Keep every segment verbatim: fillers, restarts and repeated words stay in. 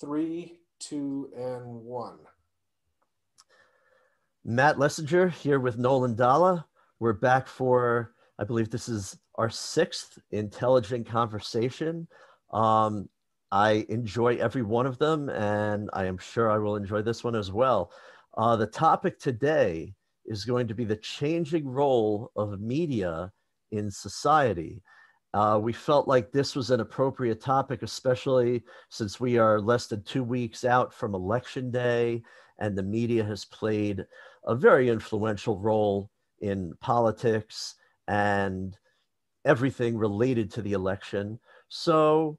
Three, two, and one. Matt Lessinger here with Nolan Dalla. We're back for, I believe this is our sixth intelligent conversation. Um, I enjoy every one of them, and I am sure I will enjoy this one as well. Uh, the topic today is going to be the changing role of media in society. Uh, we felt like this was an appropriate topic, especially since we are less than two weeks out from Election Day, and the media has played a very influential role in politics and everything related to the election. So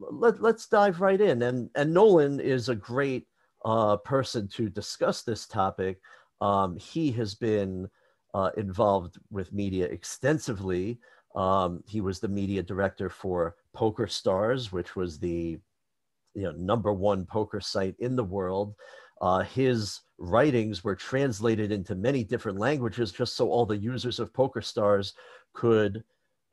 let, let's dive right in. And, and Nolan is a great uh, person to discuss this topic. Um, he has been uh, involved with media extensively. Um, he was the media director for Poker Stars, which was the you know, number one poker site in the world. Uh, his writings were translated into many different languages just so all the users of Poker Stars could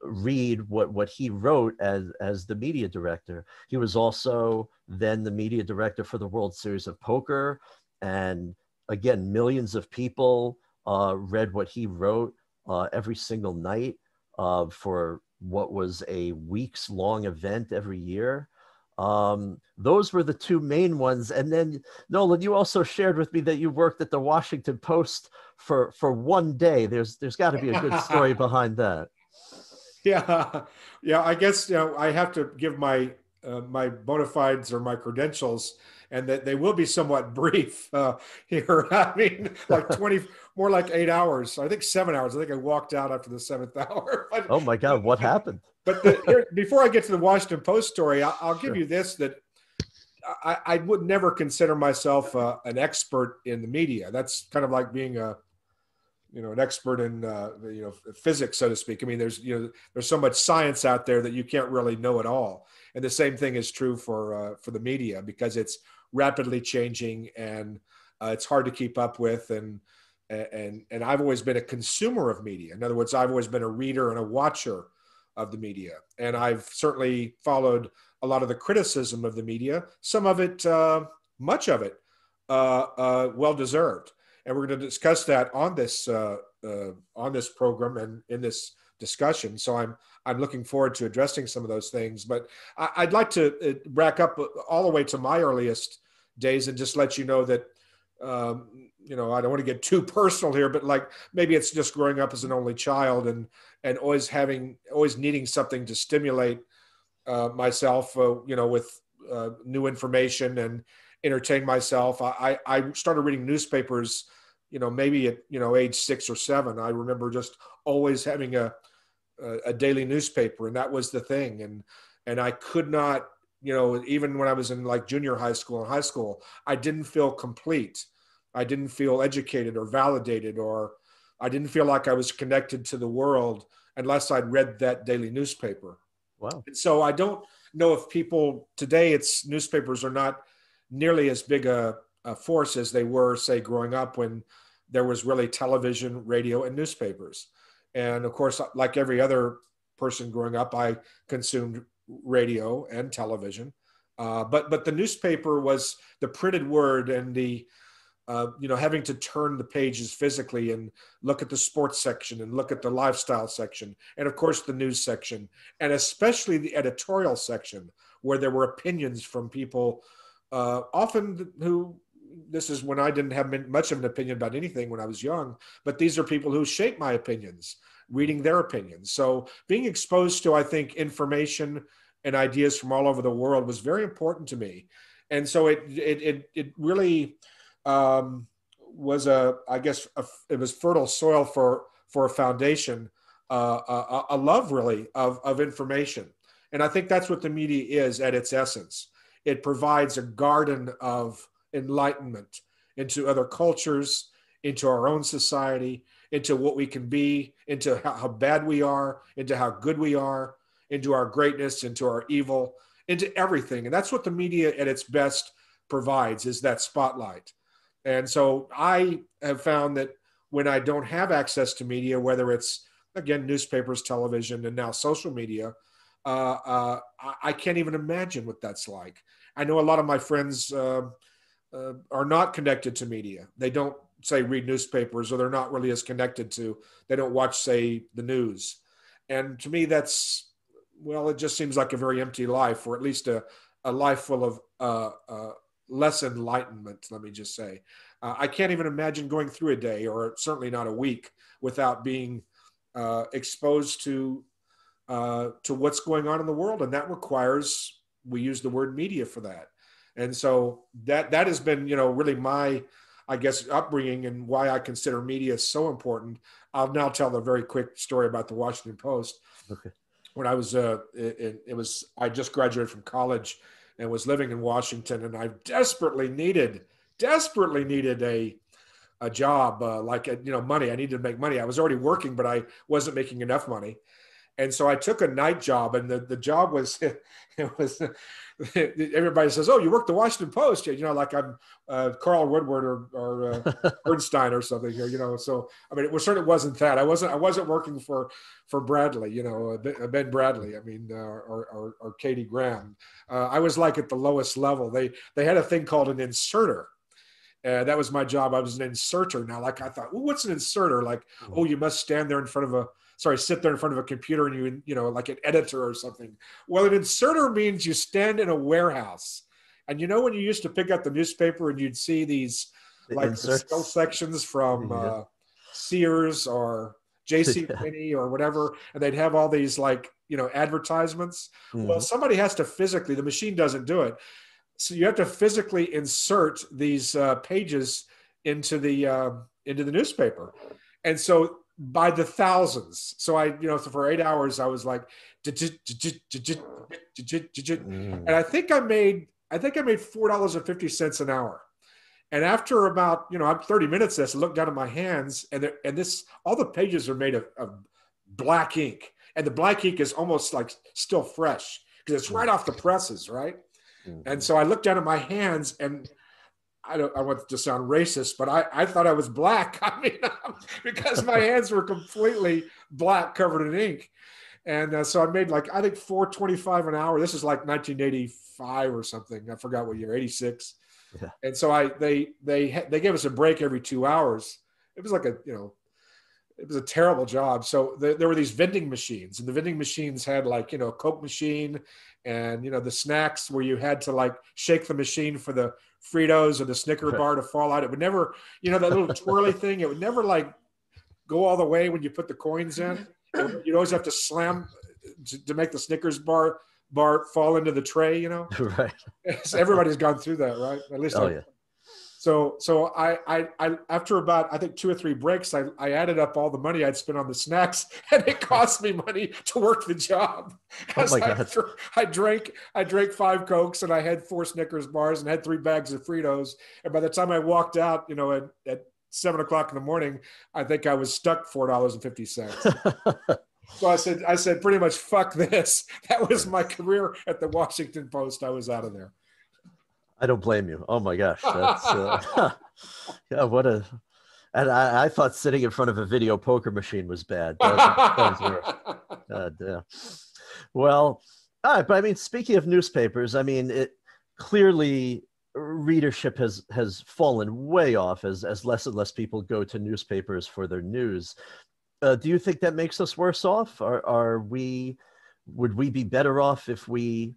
read what, what he wrote as, as the media director. He was also then the media director for the World Series of Poker. And again, millions of people uh, read what he wrote uh, every single night. Uh, for what was a weeks long event every year. Um, those were the two main ones. And then Nolan, you also shared with me that you worked at the Washington Post for, for one day. There's, there's gotta be a good story behind that. Yeah. Yeah. I guess, you know, I have to give my, uh, my bona fides or my credentials, and that they will be somewhat brief uh, here. I mean, like twenty, more like eight hours. I think seven hours. I think I walked out after the seventh hour. But, oh my God, what happened? But the, here, before I get to the Washington Post story, I, I'll give sure. you this, that I, I would never consider myself uh, an expert in the media. That's kind of like being a, you know, an expert in, uh, you know, physics, so to speak. I mean, there's, you know, there's so much science out there that you can't really know it all. And the same thing is true for, uh, for the media, because it's rapidly changing, and uh, it's hard to keep up with. And, and, and I've always been a consumer of media. In other words, I've always been a reader and a watcher of the media. And I've certainly followed a lot of the criticism of the media, some of it, uh, much of it, uh, uh, well-deserved. And we're going to discuss that on this, uh, uh, on this program and in this discussion. So I'm, I'm looking forward to addressing some of those things, but I, I'd like to rack up all the way to my earliest days and just let you know that, um, you know, I don't want to get too personal here, but like, maybe it's just growing up as an only child and, and always having, always needing something to stimulate, uh, myself, uh, you know, with, uh, new information and entertain myself. I, I, I started reading newspapers, you know, maybe at, you know, age six or seven. I remember just always having a, a daily newspaper, and that was the thing. And, and I could not, you know, even when I was in like junior high school and high school, I didn't feel complete. I didn't feel educated or validated, or I didn't feel like I was connected to the world unless I'd read that daily newspaper. Wow. And so I don't know if people today, it's newspapers are not nearly as big a, a force as they were, say, growing up when there was really television, radio, and newspapers. And of course, like every other person growing up, I consumed radio and television. Uh, but but the newspaper was the printed word, and the, uh, you know, having to turn the pages physically and look at the sports section and look at the lifestyle section. And of course, the news section, and especially the editorial section, where there were opinions from people, uh, often who, this is when I didn't have much of an opinion about anything when I was young, but these are people who shaped my opinions, reading their opinions. So being exposed to, I think, information and ideas from all over the world was very important to me. And so it, it, it, it really um, was a, I guess, a, it was fertile soil for, for a foundation, uh, a, a love really of, of information. And I think that's what the media is at its essence. It provides a garden of enlightenment into other cultures, into our own society, into what we can be, into how, how bad we are, into how good we are, into our greatness, into our evil, into everything. And that's what the media at its best provides, is that spotlight. And so I have found that when I don't have access to media, whether it's, again, newspapers, television, and now social media, uh, uh, I, I can't even imagine what that's like. I know a lot of my friends uh, uh, are not connected to media. They don't, say, read newspapers, or they're not really as connected to, they don't watch, say, the news. And to me, that's, well, it just seems like a very empty life, or at least a, a life full of uh, uh, less enlightenment, let me just say. Uh, I can't even imagine going through a day, or certainly not a week, without being uh, exposed to uh, to what's going on in the world. And that requires, we use the word media for that. And so that that has been, you know, really my, I guess, upbringing, and why I consider media so important. I'll now tell a very quick story about the Washington Post. Okay. When I was, uh, it, it was, I just graduated from college and was living in Washington, and I desperately needed, desperately needed a, a job, uh, like, a, you know, money. I needed to make money. I was already working, but I wasn't making enough money. And so I took a night job, and the, the job was, it was, everybody says, oh, you work the Washington Post, you know, like I'm uh, Carl Woodward or, or uh, Bernstein or something here, you know. So, I mean, it was, certainly wasn't that. I wasn't, I wasn't working for, for Bradley, you know, Ben Bradley, I mean, uh, or, or, or Katie Graham. Uh, I was like at the lowest level. They, they had a thing called an inserter. Uh, that was my job. I was an inserter. Now, like I thought, well, what's an inserter? Like, oh, you must stand there in front of a, sorry, sit there in front of a computer and you, you know, like an editor or something. Well, an inserter means you stand in a warehouse. And you know, when you used to pick up the newspaper and you'd see these the like sell sections from yeah. uh, Sears or J C Penney or whatever, and they'd have all these like, you know, advertisements. Mm-hmm. Well, somebody has to physically, the machine doesn't do it. So you have to physically insert these uh, pages into the, uh, into the newspaper. And so, by the thousands. So I, you know, so for eight hours, I was like, and I think I made, I think I made four dollars and fifty cents an hour. And after about, you know, I'm thirty minutes, I looked down at my hands, and there, and this, all the pages are made of, of black ink, and the black ink is almost like still fresh because it's right off the presses. Right. And so I looked down at my hands, and I don't, I want to sound racist, but I, I thought I was black. I mean, because my hands were completely black, covered in ink. And uh, so I made like, I think four twenty-five an hour. This is like nineteen eighty-five or something. I forgot what year, eighty-six. Yeah. And so I, they, they, they gave us a break every two hours. It was like a, you know, it was a terrible job. So th- there were these vending machines, and the vending machines had like, you know, a Coke machine and, you know, the snacks where you had to like shake the machine for the Fritos or the Snicker bar to fall out. It would never, you know, that little twirly thing, it would never like go all the way when you put the coins in. You'd always have to slam to, to make the Snickers bar bar fall into the tray, you know? Right. So everybody's gone through that, right? At least oh, I yeah. So, so I, I, I, after about, I think two or three breaks, I, I added up all the money I'd spent on the snacks, and it cost me money to work the job. Oh my I, God. I drank, I drank five Cokes, and I had four Snickers bars, and had three bags of Fritos. And by the time I walked out, you know, at, at seven o'clock in the morning, I think I was stuck four dollars and fifty cents. So I said, I said pretty much, fuck this. That was my career at the Washington Post. I was out of there. I don't blame you. Oh my gosh. That's, uh, yeah, what a, and I, I thought sitting in front of a video poker machine was bad. That was, that was God, yeah. Well, all right, but I mean, speaking of newspapers, I mean, it clearly readership has, has fallen way off as, as less and less people go to newspapers for their news. Uh, do you think that makes us worse off? Are, are we, would we be better off if we,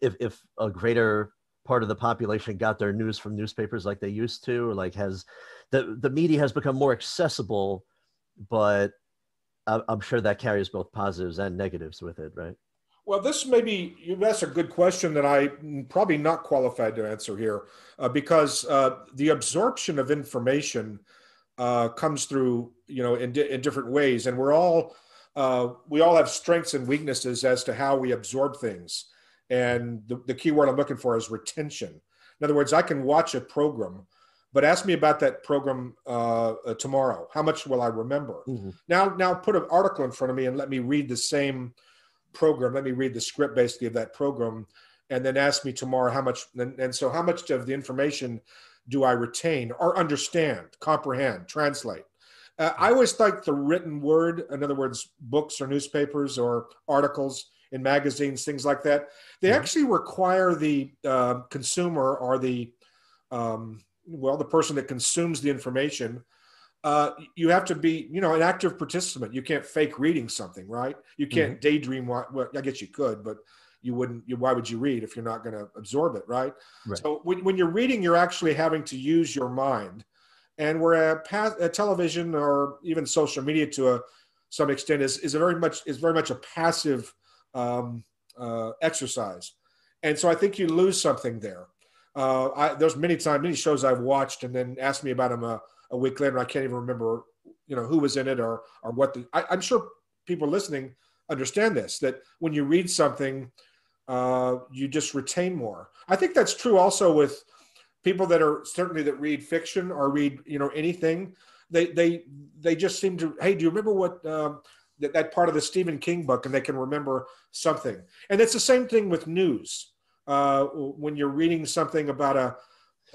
if, if a greater part of the population got their news from newspapers like they used to, or like has the, the media has become more accessible, but I'm sure that carries both positives and negatives with it, right? Well, this may be, you've asked a good question that I'm probably not qualified to answer here uh, because uh, the absorption of information uh, comes through, you know, in, di- in different ways. And we're all, uh, we all have strengths and weaknesses as to how we absorb things. And the, the key word I'm looking for is retention. In other words, I can watch a program, but ask me about that program uh, uh, tomorrow. How much will I remember? Mm-hmm. Now, now put an article in front of me and let me read the same program. Let me read the script basically of that program, and then ask me tomorrow how much. And, and so how much of the information do I retain or understand, comprehend, translate? Uh, I always like the written word. In other words, books or newspapers or articles in magazines, things like that. They yeah. actually require the uh, consumer or the, um, well, the person that consumes the information, uh, you have to be, you know, an active participant. You can't fake reading something, right? You can't mm-hmm. daydream. What, well, I guess you could, but you wouldn't, you, why would you read if you're not going to absorb it, right? right. So when, when you're reading, you're actually having to use your mind. And where a, path, a television or even social media to a, some extent is, is a very much is very much a passive um, uh, exercise. And so I think you lose something there. Uh, I, there's many times, many shows I've watched and then asked me about them a, a week later. I can't even remember, you know, who was in it or or what. The, I, I'm sure people listening understand this, that when you read something, uh, you just retain more. I think that's true also with people that are certainly that read fiction or read, you know, anything. They they they just seem to, hey, do you remember what um, that, that part of the Stephen King book? And they can remember something. And it's the same thing with news. Uh, when you're reading something about a,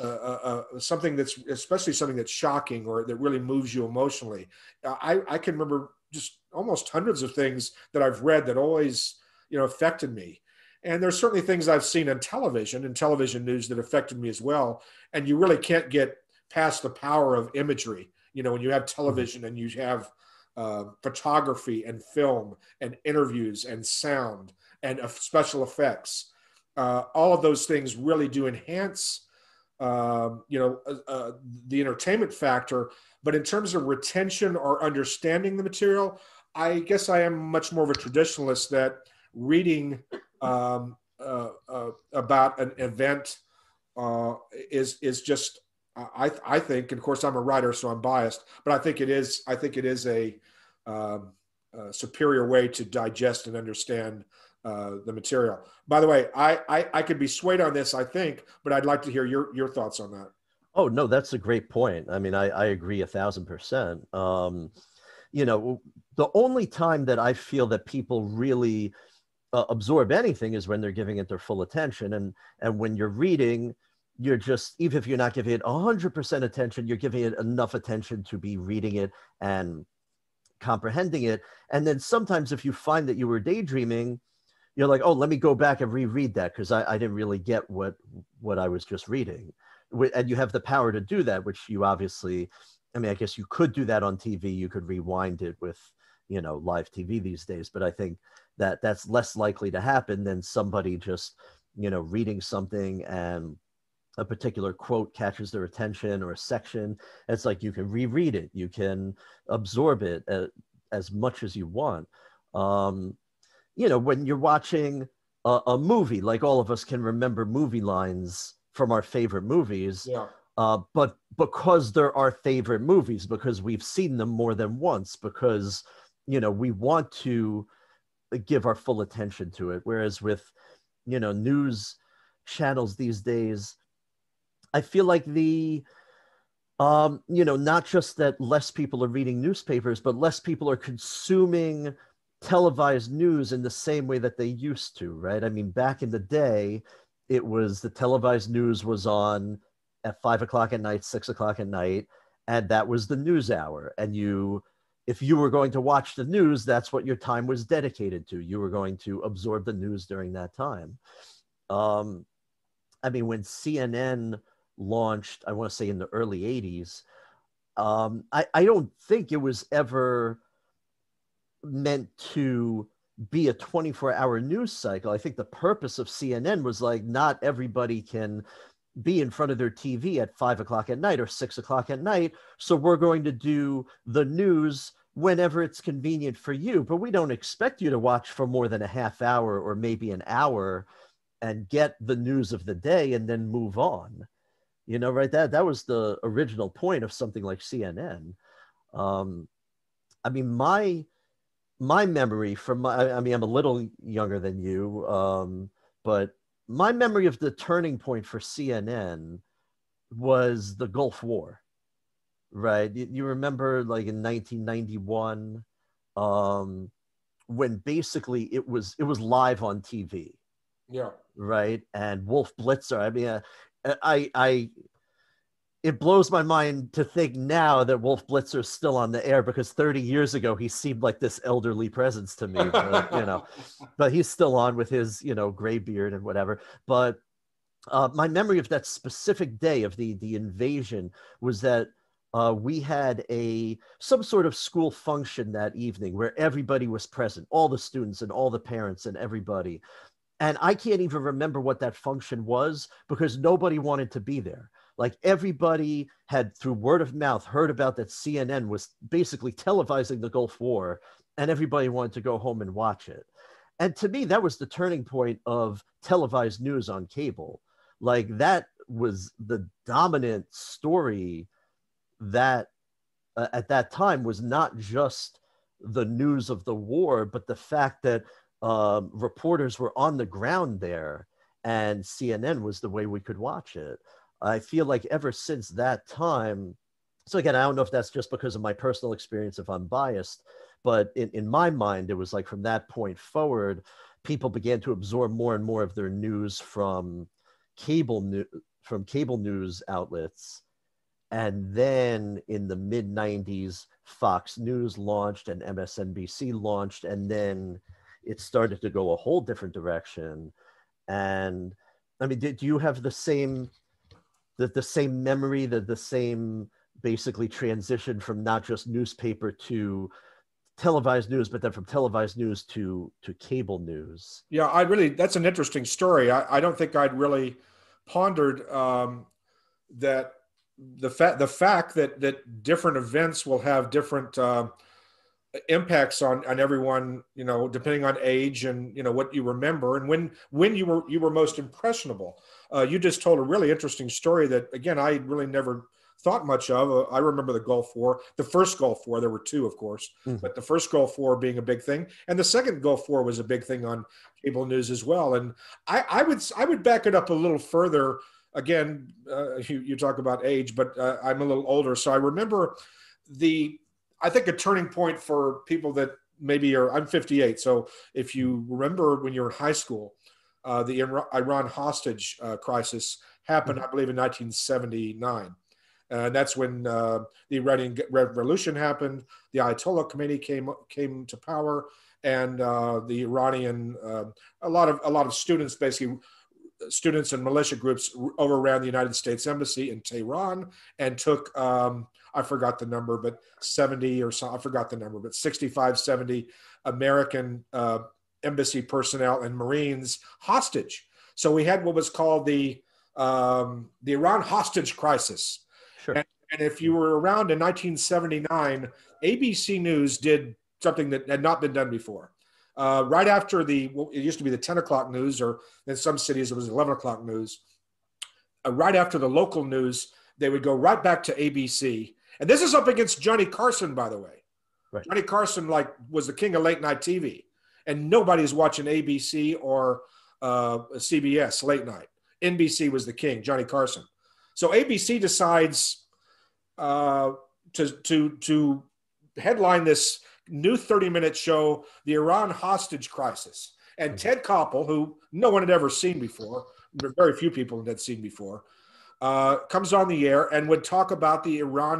a, a, a something that's, especially something that's shocking or that really moves you emotionally. I, I can remember just almost hundreds of things that I've read that always, you know, affected me. And there's certainly things I've seen on television and television news that affected me as well. And you really can't get past the power of imagery. You know, when you have television and you have uh, photography and film and interviews and sound and uh, special effects, uh, all of those things really do enhance, uh, you know, uh, uh, the entertainment factor. But in terms of retention or understanding the material, I guess I am much more of a traditionalist that reading Um, uh, uh, about an event uh, is is just I I think, and of course I'm a writer, so I'm biased, but I think it is I think it is a, um, a superior way to digest and understand uh, the material. By the way, I, I I could be swayed on this, I think, but I'd like to hear your your thoughts on that. Oh no, that's a great point. I mean, I I agree a thousand percent. Um, you know, the only time that I feel that people really Uh, absorb anything is when they're giving it their full attention. And, and when you're reading, you're just, even if you're not giving it one hundred percent attention, you're giving it enough attention to be reading it and comprehending it. And then sometimes if you find that you were daydreaming, you're like, oh, let me go back and reread that because I, I didn't really get what, what I was just reading. And you have the power to do that, which you obviously, I mean, I guess you could do that on T V. You could rewind it with, you know, live T V these days, but I think that that's less likely to happen than somebody just, you know, reading something and a particular quote catches their attention or a section. It's like you can reread it, you can absorb it as, as much as you want. Um, you know, when you're watching a, a movie, like all of us can remember movie lines from our favorite movies, yeah. uh, but because they're our favorite movies, because we've seen them more than once, because, you know, we want to give our full attention to it. Whereas with, you know, news channels these days, I feel like the, um, you know, not just that less people are reading newspapers, but less people are consuming televised news in the same way that they used to, right? I mean, back in the day, it was the televised news was on at five o'clock at night, six o'clock at night, and that was the news hour. And you, if you were going to watch the news, that's what your time was dedicated to. You were going to absorb the news during that time. Um, I mean, when C N N launched, I want to say in the early eighties, um, I, I don't think it was ever meant to be a twenty-four hour news cycle. I think the purpose of C N N was like, not everybody can be in front of their T V at five o'clock at night or six o'clock at night. So we're going to do the news whenever it's convenient for you, but we don't expect you to watch for more than a half hour or maybe an hour and get the news of the day and then move on. You know, right? That, that was the original point of something like C N N. Um, I mean, my, my memory from my, I mean, I'm a little younger than you, um, but my memory of the turning point for C N N was the Gulf War, right? You, you remember like in nineteen ninety-one, um, when basically it was, it was live on T V. Yeah. Right. And Wolf Blitzer, I mean, I, I, I it blows my mind to think now that Wolf Blitzer is still on the air, because thirty years ago, he seemed like this elderly presence to me, but, you know, but he's still on with his, you know, gray beard and whatever. But uh, my memory of that specific day of the, the invasion was that Uh, we had a some sort of school function that evening where everybody was present, all the students and all the parents and everybody. And I can't even remember what that function was, because nobody wanted to be there. Like, everybody had, through word of mouth, heard about that C N N was basically televising the Gulf War, and everybody wanted to go home and watch it. And to me, that was the turning point of televised news on cable. Like, that was the dominant story that uh, at that time was not just the news of the war, but the fact that um, reporters were on the ground there, and C N N was the way we could watch it. I feel like ever since that time, so again, I don't know if that's just because of my personal experience, if I'm biased, but in, in my mind, it was like from that point forward, people began to absorb more and more of their news from cable, new, from cable news outlets. And then in the mid nineties, Fox News launched and M S N B C launched, and then it started to go a whole different direction. And I mean, did you have the same, the, the same memory, the, the same basically transition from not just newspaper to televised news, but then from televised news to, to cable news? Yeah, I really, that's an interesting story. I, I don't think I'd really pondered um, that The fact the fact that that different events will have different uh, impacts on on everyone, you know, depending on age and, you know, what you remember and when when you were you were most impressionable. Uh, you just told a really interesting story that, again, I really never thought much of. Uh, I remember the Gulf War, the first Gulf War. There were two, of course, mm-hmm. but the first Gulf War being a big thing, and the second Gulf War was a big thing on cable news as well. And I, I would I would back it up a little further. Again, uh, you, you talk about age, but uh, I'm a little older. So I remember the, I think a turning point for people that maybe are, I'm fifty-eight. So if you remember when you were in high school, uh, the Iran hostage uh, crisis happened, mm-hmm. I believe in nineteen seventy-nine. And that's when uh, the Iranian Revolution happened. The Ayatollah Khomeini came, came to power, and uh, the Iranian, uh, a lot of, a lot of students basically students and militia groups overran the United States Embassy in Tehran and took, um, I forgot the number, but seventy or so, I forgot the number, but sixty-five, seventy American uh, embassy personnel and Marines hostage. So we had what was called the, um, the Iran hostage crisis. Sure. And, and if you were around in nineteen seventy-nine, A B C News did something that had not been done before. Uh, right after the, well, it used to be the ten o'clock news, or in some cities it was eleven o'clock news. Uh, right after the local news, they would go right back to A B C. And this is up against Johnny Carson, by the way. Right. Johnny Carson, like, was the king of late night T V, and nobody's watching A B C or uh, C B S late night. N B C was the king, Johnny Carson. So A B C decides uh, to to to headline this new thirty minute show, the Iran hostage crisis. And Ted Koppel, who no one had ever seen before, very few people had seen before, uh, comes on the air and would talk about the Iran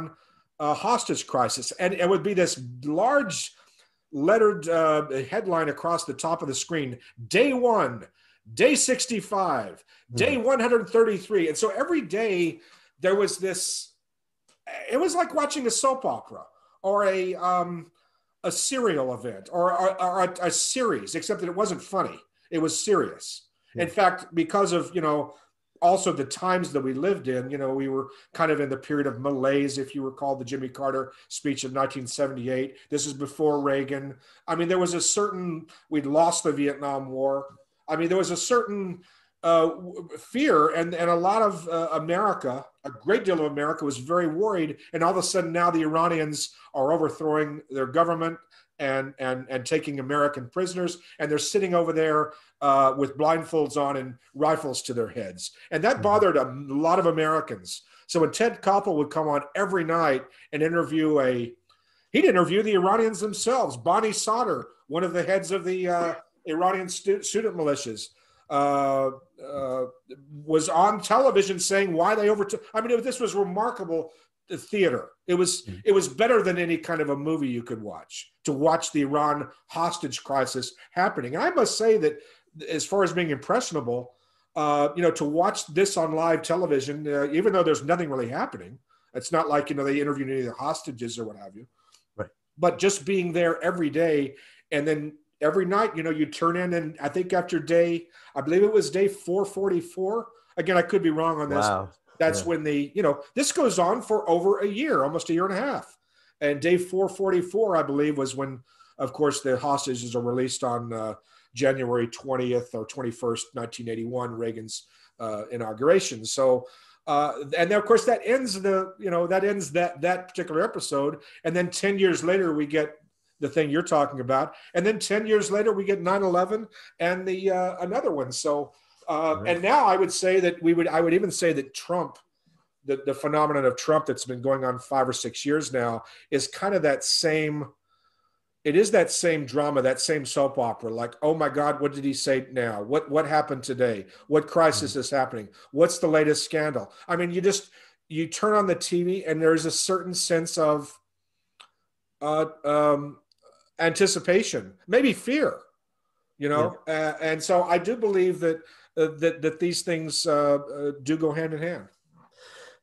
uh, hostage crisis. And it would be this large lettered uh, headline across the top of the screen: day one, day sixty-five, day one hundred thirty-three. And so every day there was this, it was like watching a soap opera or a, um, a serial event or, or, or a, a series, except that it wasn't funny. It was serious. Yeah. In fact, because of, you know, also the times that we lived in, you know, we were kind of in the period of malaise, if you recall the Jimmy Carter speech of nineteen seventy-eight. This is before Reagan. I mean, there was a certain, we'd lost the Vietnam War. I mean, there was a certain uh, fear, and, and a lot of uh, America, a great deal of America, was very worried. And all of a sudden now the Iranians are overthrowing their government and, and, and taking American prisoners. And they're sitting over there uh, with blindfolds on and rifles to their heads. And that bothered a lot of Americans. So when Ted Koppel would come on every night and interview a, he'd interview the Iranians themselves, Bonnie Sauter, one of the heads of the uh, Iranian stu- student militias, uh, uh, was on television saying why they overtook. I mean, it, this was remarkable theater. It was it was better than any kind of a movie you could watch, to watch the Iran hostage crisis happening. And I must say that as far as being impressionable, uh, you know, to watch this on live television, uh, even though there's nothing really happening, it's not like, you know, they interviewed any of the hostages or what have you. Right. But just being there every day, and then every night, you know, you turn in, and I think after day, I believe it was day four forty-four. Again, I could be wrong on this. Wow. That's yeah. when the, you know, this goes on for over a year, almost a year and a half. And day four forty-four, I believe, was when, of course, the hostages are released on uh, January twentieth or twenty-first, nineteen eighty-one, Reagan's uh, inauguration. So, uh, and then, of course, that ends the, you know, that ends that that particular episode. And then ten years later, we get the thing you're talking about. And then ten years later, we get nine eleven and the uh, another one. So. Uh, and now I would say that we would, I would even say that Trump, the, the phenomenon of Trump that's been going on five or six years now, is kind of that same, it is that same drama, that same soap opera, like, oh my God, what did he say now? What, what happened today? What crisis mm-hmm. is happening? What's the latest scandal? I mean, you just, you turn on the T V and there's a certain sense of uh, um, anticipation, maybe fear, you know? Yeah. Uh, and so I do believe that Uh, that, that these things uh, uh, do go hand in hand.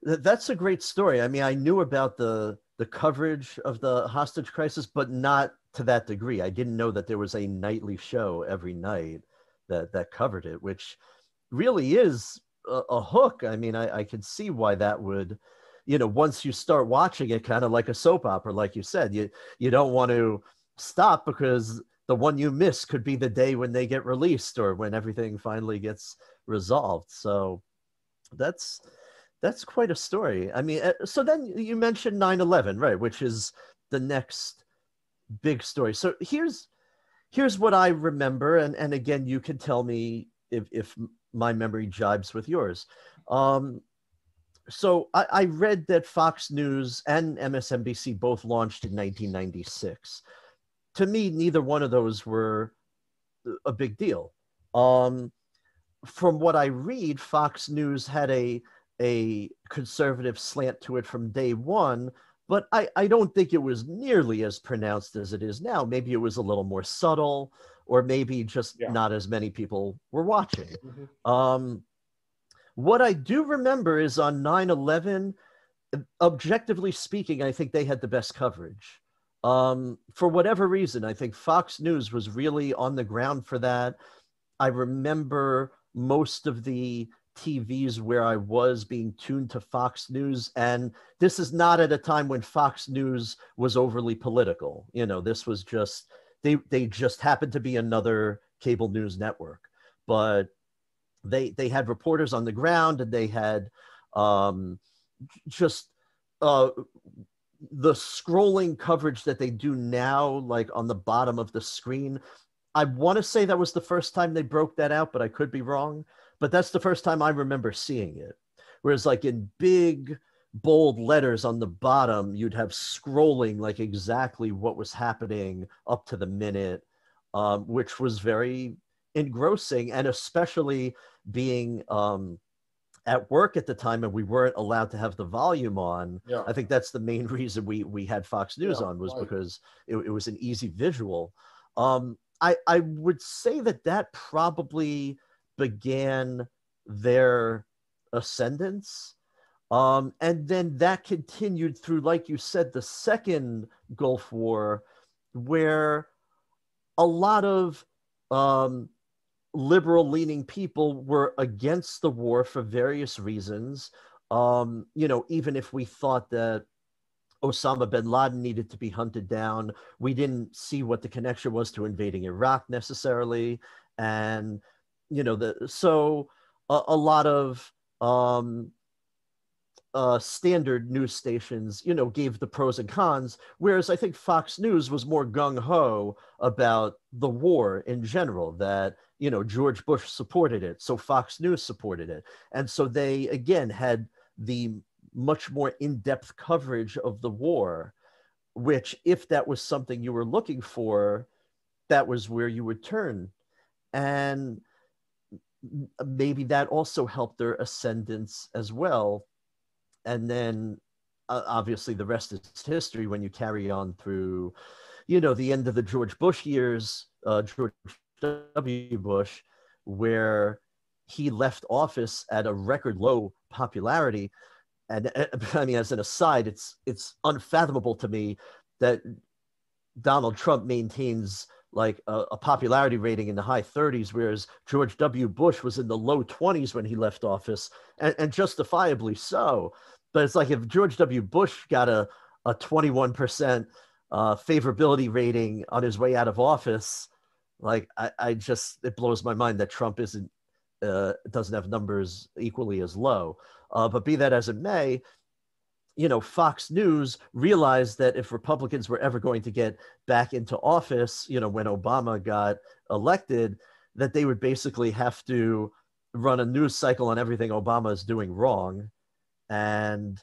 That's a great story. I mean, I knew about the, the coverage of the hostage crisis, but not to that degree. I didn't know that there was a nightly show every night that, that covered it, which really is a, a hook. I mean, I, I could see why that would, you know, once you start watching it, kind of like a soap opera, like you said, you, you don't want to stop, because the one you miss could be the day when they get released or when everything finally gets resolved. So that's, that's quite a story. I mean, so then you mentioned nine eleven, right? Which is the next big story. So here's, here's what I remember. And, and again, you can tell me if, if my memory jibes with yours. Um, so I, I read that Fox News and M S N B C both launched in nineteen ninety-six. To me, neither one of those were a big deal. Um, from what I read, Fox News had a, a conservative slant to it from day one, but I, I don't think it was nearly as pronounced as it is now. Maybe it was a little more subtle, or maybe just yeah. not as many people were watching. Mm-hmm. Um, what I do remember is on nine eleven, objectively speaking, I think they had the best coverage. Um, for whatever reason, I think Fox News was really on the ground for that. I remember most of the T Vs where I was being tuned to Fox News. And this is not at a time when Fox News was overly political. You know, this was just, they, they just happened to be another cable news network. But they, they had reporters on the ground, and they had um, just... Uh, the scrolling coverage that they do now, like on the bottom of the screen. I want to say that was the first time they broke that out, but I could be wrong. But that's the first time I remember seeing it. Whereas like in big, bold letters on the bottom, you'd have scrolling, like exactly what was happening up to the minute, um, which was very engrossing. And especially being... Um, at work at the time, and we weren't allowed to have the volume on. Yeah. I think that's the main reason we we had Fox News yeah, on was right. because it, it was an easy visual. Um, I, I would say that that probably began their ascendance. Um, and then that continued through, like you said, the second Gulf War, where a lot of... Um, liberal-leaning people were against the war for various reasons. Um, you know, even if we thought that Osama bin Laden needed to be hunted down, we didn't see what the connection was to invading Iraq necessarily. And, you know, the, so a, a lot of um, uh, standard news stations, you know, gave the pros and cons, whereas I think Fox News was more gung-ho about the war in general, that you know, George Bush supported it, so Fox News supported it. And so they, again, had the much more in-depth coverage of the war, which if that was something you were looking for, that was where you would turn. And maybe that also helped their ascendance as well. And then uh, obviously the rest is history when you carry on through, you know, the end of the George Bush years, uh, George W. Bush, where he left office at a record low popularity. And I mean, as an aside, it's it's unfathomable to me that Donald Trump maintains like a, a popularity rating in the high thirties, whereas George W. Bush was in the low twenties when he left office, and, and justifiably so. But it's like if George W. Bush got a, a twenty-one percent uh, favorability rating on his way out of office, like I, I just, it blows my mind that Trump isn't, uh, doesn't have numbers equally as low. Uh, but be that as it may, you know, Fox News realized that if Republicans were ever going to get back into office, you know, when Obama got elected, that they would basically have to run a news cycle on everything Obama is doing wrong. And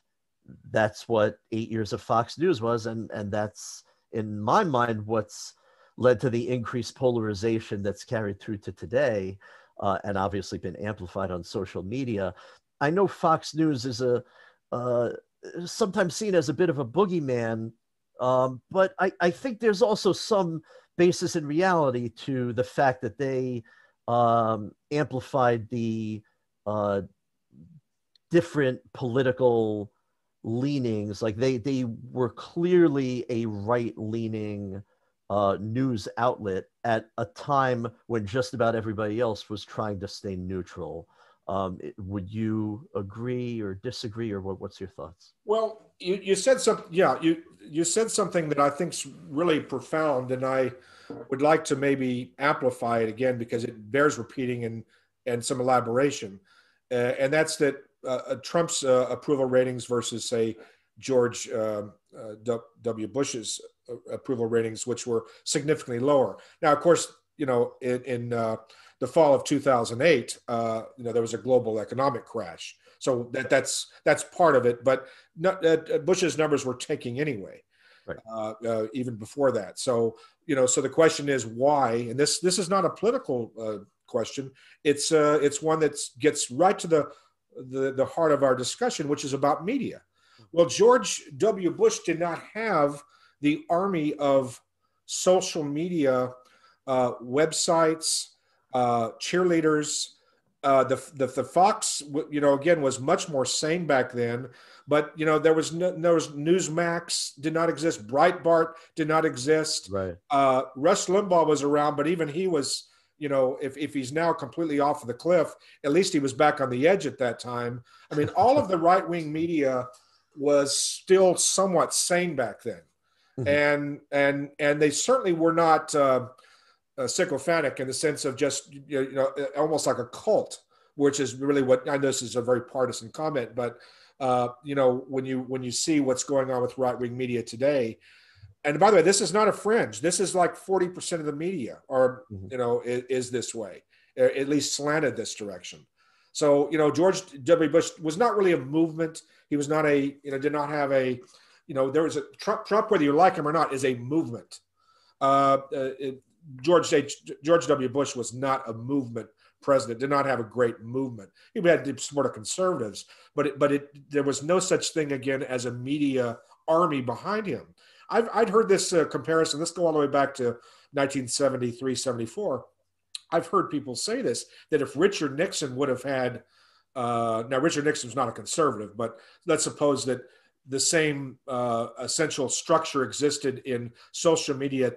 that's what eight years of Fox News was. And, and that's, in my mind, what's led to the increased polarization that's carried through to today, uh, and obviously been amplified on social media. I know Fox News is a uh, sometimes seen as a bit of a boogeyman, um, but I, I think there's also some basis in reality to the fact that they um, amplified the uh, different political leanings. Like they, they were clearly a right-leaning uh, news outlet at a time when just about everybody else was trying to stay neutral. Um, it, would you agree or disagree, or what, what's your thoughts? Well, you, you said something, yeah, you, you said something that I think's really profound, and I would like to maybe amplify it again because it bears repeating and, and some elaboration. Uh, and that's that uh, Trump's uh, approval ratings versus, say, George uh, uh, W. Bush's approval ratings, which were significantly lower. Now, of course, you know, in, in uh, the fall of two thousand eight, uh, you know, there was a global economic crash. So that, that's that's part of it. But not, uh, Bush's numbers were tanking anyway, right. uh, uh, even before that. So, you know, so the question is why? And this this is not a political uh, question. It's uh, it's one that gets right to the, the the heart of our discussion, which is about media. Well, George W. Bush did not have the army of social media uh, websites, uh, cheerleaders. Uh, the, the, the Fox, you know, again, was much more sane back then, but, you know, there was no, there was Newsmax did not exist. Breitbart did not exist. Right. Uh, Rush Limbaugh was around, but even he was, you know, if, if he's now completely off the cliff, at least he was back on the edge at that time. I mean, all of the right-wing media was still somewhat sane back then. Mm-hmm. And, and, and they certainly were not, uh, Uh, sycophantic in the sense of just, you know, almost like a cult, which is really what, I know this is a very partisan comment, but uh, you know, when you when you see what's going on with right-wing media today, and by the way, this is not a fringe, this is like forty percent of the media, or mm-hmm. you know, is, is this way, at least slanted this direction. So, you know, George W. Bush was not really a movement. He was not a, you know, did not have a, you know, there was a Trump, Trump whether you like him or not, is a movement. Uh, it, George H. George W. Bush was not a movement president, did not have a great movement. He had sort of conservatives, but it, but it, there was no such thing, again, as a media army behind him. I've, I'd heard this uh, comparison. Let's go all the way back to nineteen seventy-three, seventy-four. I've heard people say this, that if Richard Nixon would have had, uh, now Richard Nixon's not a conservative, but let's suppose that the same uh, essential structure existed in social media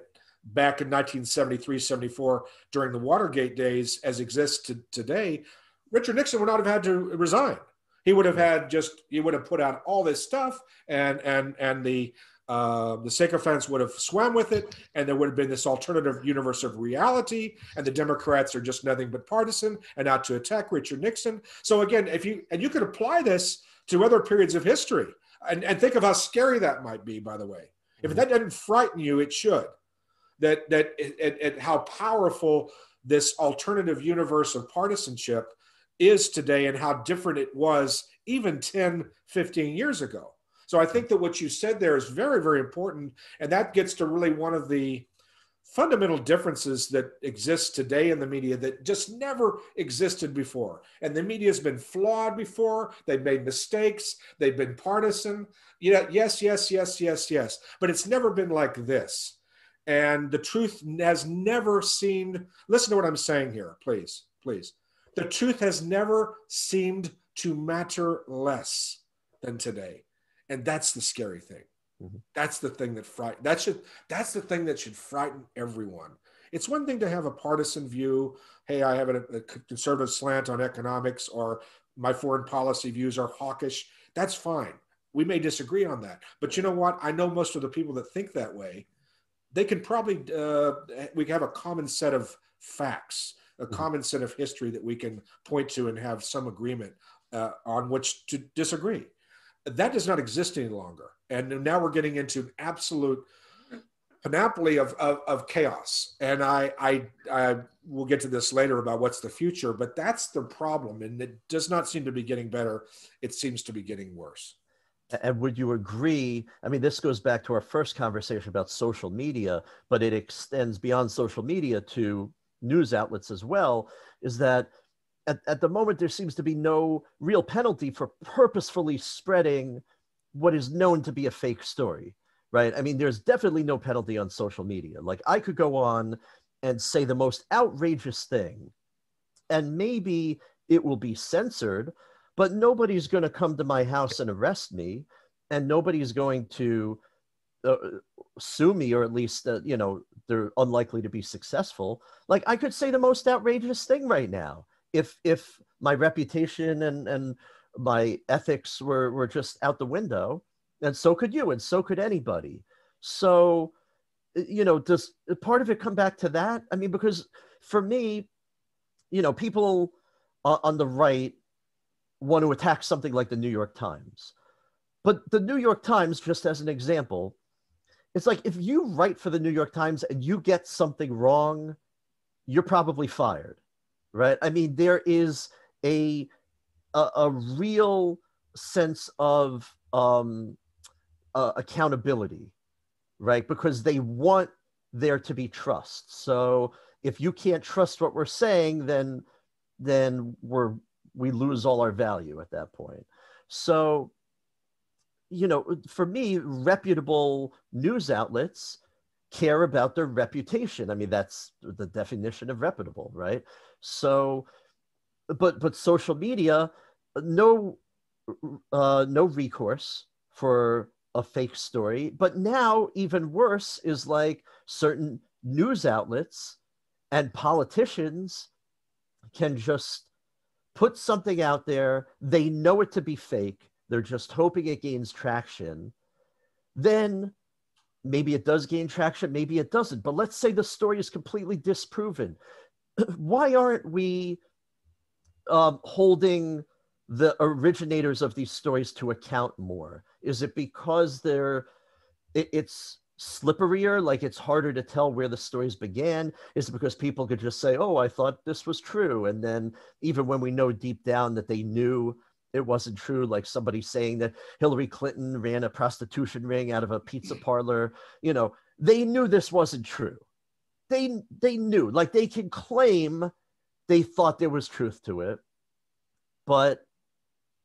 back in nineteen seventy-three, seventy-four, during the Watergate days, as exists to today, Richard Nixon would not have had to resign. He would have had just, he would have put out all this stuff, and and and the uh, the sycophants would have swam with it, and there would have been this alternative universe of reality, and the Democrats are just nothing but partisan and out to attack Richard Nixon. So again, if you, and you could apply this to other periods of history, and, and think of how scary that might be, by the way. Mm-hmm. If that doesn't frighten you, it should. That that and how powerful this alternative universe of partisanship is today, and how different it was even ten, fifteen years ago. So I think that what you said there is very, very important, and that gets to really one of the fundamental differences that exist today in the media that just never existed before. And the media has been flawed before. They've made mistakes. They've been partisan. You know, yes, yes, yes, yes, yes. But it's never been like this. And the truth has never seemed, listen to what I'm saying here, please, please. The truth has never seemed to matter less than today. And that's the scary thing. Mm-hmm. That's the thing that fright. That should. That's the thing that should frighten everyone. It's one thing to have a partisan view. Hey, I have a, a conservative slant on economics, or my foreign policy views are hawkish. That's fine. We may disagree on that. But you know what? I know most of the people that think that way. They can probably. Uh, we have a common set of facts, a mm-hmm. common set of history that we can point to and have some agreement uh, on which to disagree. That does not exist any longer. And now we're getting into absolute panoply of, of, of chaos. And I, I, I will get to this later about what's the future, but that's the problem. And it does not seem to be getting better. It seems to be getting worse. And would you agree? I mean, this goes back to our first conversation about social media, but it extends beyond social media to news outlets as well, is that At, at the moment, there seems to be no real penalty for purposefully spreading what is known to be a fake story, right? I mean, there's definitely no penalty on social media. Like, I could go on and say the most outrageous thing, and maybe it will be censored, but nobody's going to come to my house and arrest me, and nobody's going to uh, sue me, or at least, uh, you know, they're unlikely to be successful. Like, I could say the most outrageous thing right now. If if my reputation and, and my ethics were, were just out the window, and so could you, and so could anybody. So, you know, does part of it come back to that? I mean, because for me, you know, people on the right want to attack something like the New York Times. But the New York Times, just as an example, it's like, if you write for the New York Times and you get something wrong, you're probably fired. Right. I mean, there is a a, a real sense of um, uh, accountability, right? Because they want there to be trust. So if you can't trust what we're saying, then then we're we lose all our value at that point. So, you know, for me, reputable news outlets care about their reputation. I mean, that's the definition of reputable, right? So, but but social media, no uh, no recourse for a fake story. But now even worse is like certain news outlets and politicians can just put something out there. They know it to be fake. They're just hoping it gains traction. Then maybe it does gain traction, maybe it doesn't. But let's say the story is completely disproven. Why aren't we um, holding the originators of these stories to account more? Is it because they're it, it's slipperier, like it's harder to tell where the stories began? Is it because people could just say, oh, I thought this was true? And then even when we know deep down that they knew it wasn't true, like somebody saying that Hillary Clinton ran a prostitution ring out of a pizza parlor, you know, they knew this wasn't true. They, they knew, like they can claim they thought there was truth to it, but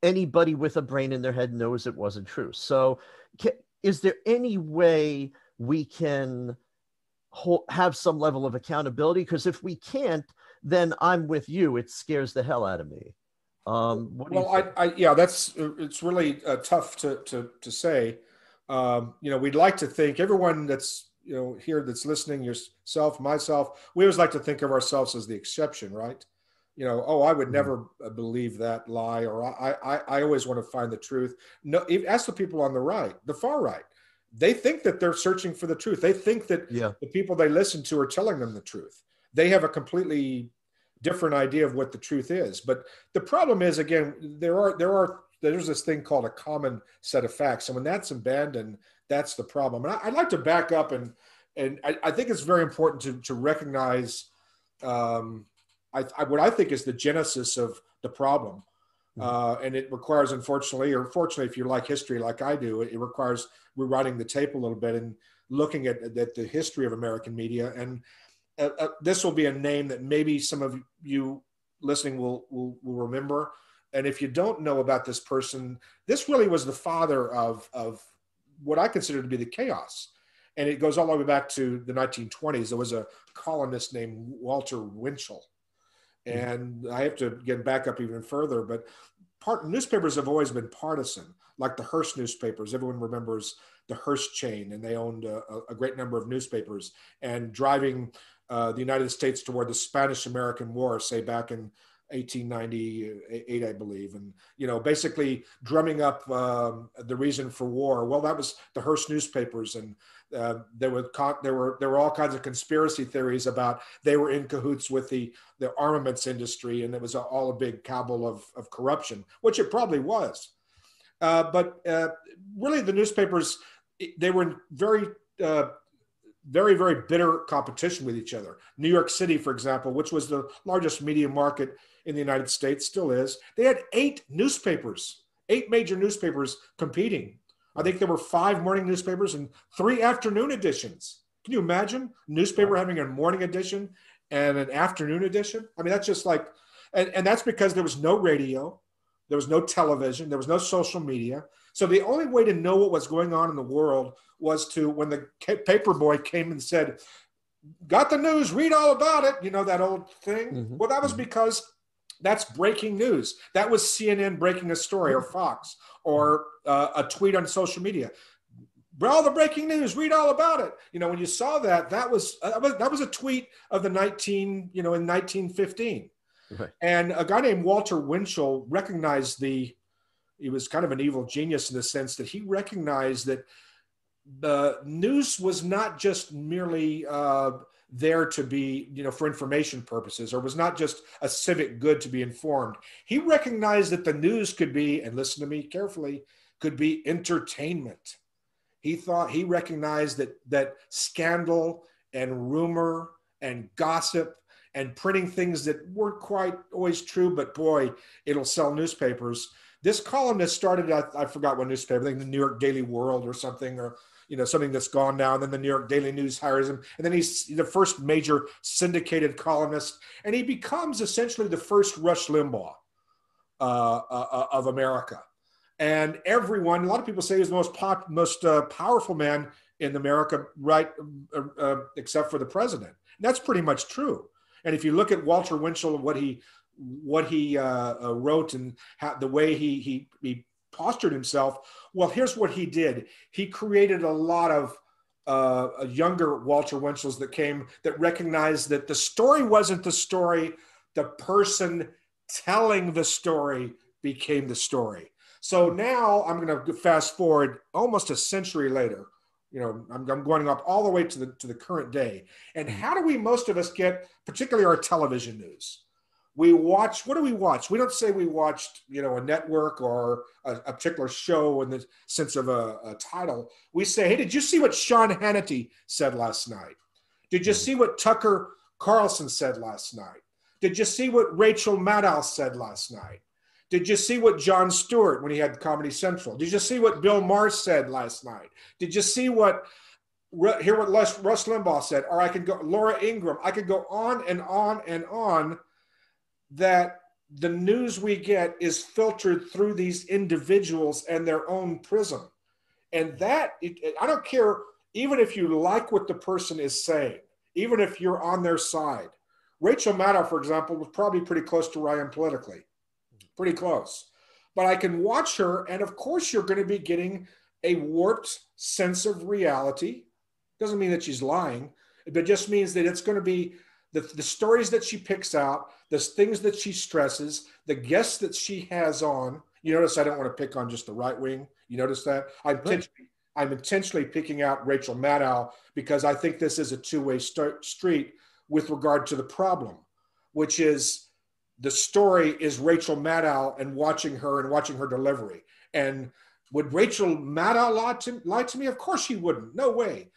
anybody with a brain in their head knows it wasn't true. So can, is there any way we can hold, have some level of accountability? Because if we can't, then I'm with you. It scares the hell out of me. Um, what well, I, I, yeah, that's, it's really uh, tough to, to, to say. Um, you know, we'd like to think everyone that's, you know, here that's listening, yourself, myself, we always like to think of ourselves as the exception, right? You know, oh, I would never mm-hmm. believe that lie, or I, I, I always want to find the truth. No, ask the people on the right, the far right. They think that they're searching for the truth. They think that yeah. the people they listen to are telling them the truth. They have a completely different idea of what the truth is. But the problem is, again, there are there are there's this thing called a common set of facts, and when that's abandoned, that's the problem. And I, I'd like to back up, and and I, I think it's very important to to recognize um, I, I, what I think is the genesis of the problem, mm-hmm. uh, and it requires, unfortunately, or fortunately, if you like history like I do, it, it requires rewriting the tape a little bit and looking at, at the history of American media. And uh, uh, this will be a name that maybe some of you listening will, will, will remember. And if you don't know about this person, this really was the father of, of what I consider to be the chaos. And it goes all the way back to the nineteen twenties. There was a columnist named Walter Winchell. And I have to get back up even further, but part, newspapers have always been partisan, like the Hearst newspapers. Everyone remembers the Hearst chain, and they owned a, a great number of newspapers. And driving uh, the United States toward the Spanish-American War, say back in eighteen ninety-eight, I believe, and you know, basically drumming up um, the reason for war. Well, that was the Hearst newspapers, and uh, there were there were there were all kinds of conspiracy theories about they were in cahoots with the the armaments industry, and it was all a big cabal of of corruption, which it probably was. Uh, but uh, really, the newspapers, they were in very uh, very, very bitter competition with each other. New York City, for example, which was the largest media market in the United States, still is, they had eight newspapers, eight major newspapers competing. I think there were five morning newspapers and three afternoon editions. Can you imagine newspaper having a morning edition and an afternoon edition? I mean, that's just like, and, and that's because there was no radio, there was no television, there was no social media. So the only way to know what was going on in the world was to, when the paper boy came and said, got the news, read all about it, you know, that old thing. Mm-hmm. Well, that was because that's breaking news. That was C N N breaking a story, or Fox, or uh, a tweet on social media. All the breaking news, read all about it. You know, when you saw that, that was, uh, that was a tweet of the nineteen, you know, in nineteen fifteen. Right. And a guy named Walter Winchell recognized the, he was kind of an evil genius in the sense that he recognized that the news was not just merely uh, there to be, you know, for information purposes, or was not just a civic good to be informed. He recognized that the news could be, and listen to me carefully, could be entertainment. He thought, he recognized that that scandal and rumor and gossip and printing things that weren't quite always true, but boy, it'll sell newspapers. This columnist started, I, I forgot what newspaper, I think the New York Daily World or something, or, you know, something that's gone now. And then the New York Daily News hires him. And then he's the first major syndicated columnist. And he becomes essentially the first Rush Limbaugh uh, uh, of America. And everyone, a lot of people say he's the most, pop, most uh, powerful man in America, right, uh, uh, except for the president. And that's pretty much true. And if you look at Walter Winchell and what he what he uh, uh, wrote and how, the way he, he, he postured himself. Well, here's what he did. He created a lot of uh, younger Walter Winchells that came, that recognized that the story wasn't the story, the person telling the story became the story. So now I'm going to fast forward almost a century later. You know, I'm, I'm going up all the way to the, to the current day. And how do we, most of us, get particularly our television news? We watch, what do we watch? We don't say we watched, you know, a network or a, a particular show in the sense of a, a title. We say, hey, did you see what Sean Hannity said last night? Did you see what Tucker Carlson said last night? Did you see what Rachel Maddow said last night? Did you see what Jon Stewart, when he had Comedy Central? Did you see what Bill Maher said last night? Did you see what, hear what Les, Rush Limbaugh said? Or I could go, Laura Ingraham, I could go on and on and on. That the news we get is filtered through these individuals and their own prism. And that, it, it, I don't care, even if you like what the person is saying, even if you're on their side. Rachel Maddow, for example, was probably pretty close to where I am politically, pretty close. But I can watch her, and of course you're going to be getting a warped sense of reality. Doesn't mean that she's lying, but just means that it's going to be The, the stories that she picks out, the things that she stresses, the guests that she has on. You notice I don't want to pick on just the right wing. You notice that? I'm, intentionally, I'm intentionally picking out Rachel Maddow because I think this is a two-way st- street with regard to the problem, which is the story is Rachel Maddow and watching her and watching her delivery. And would Rachel Maddow lie to, lie to me? Of course she wouldn't. No way.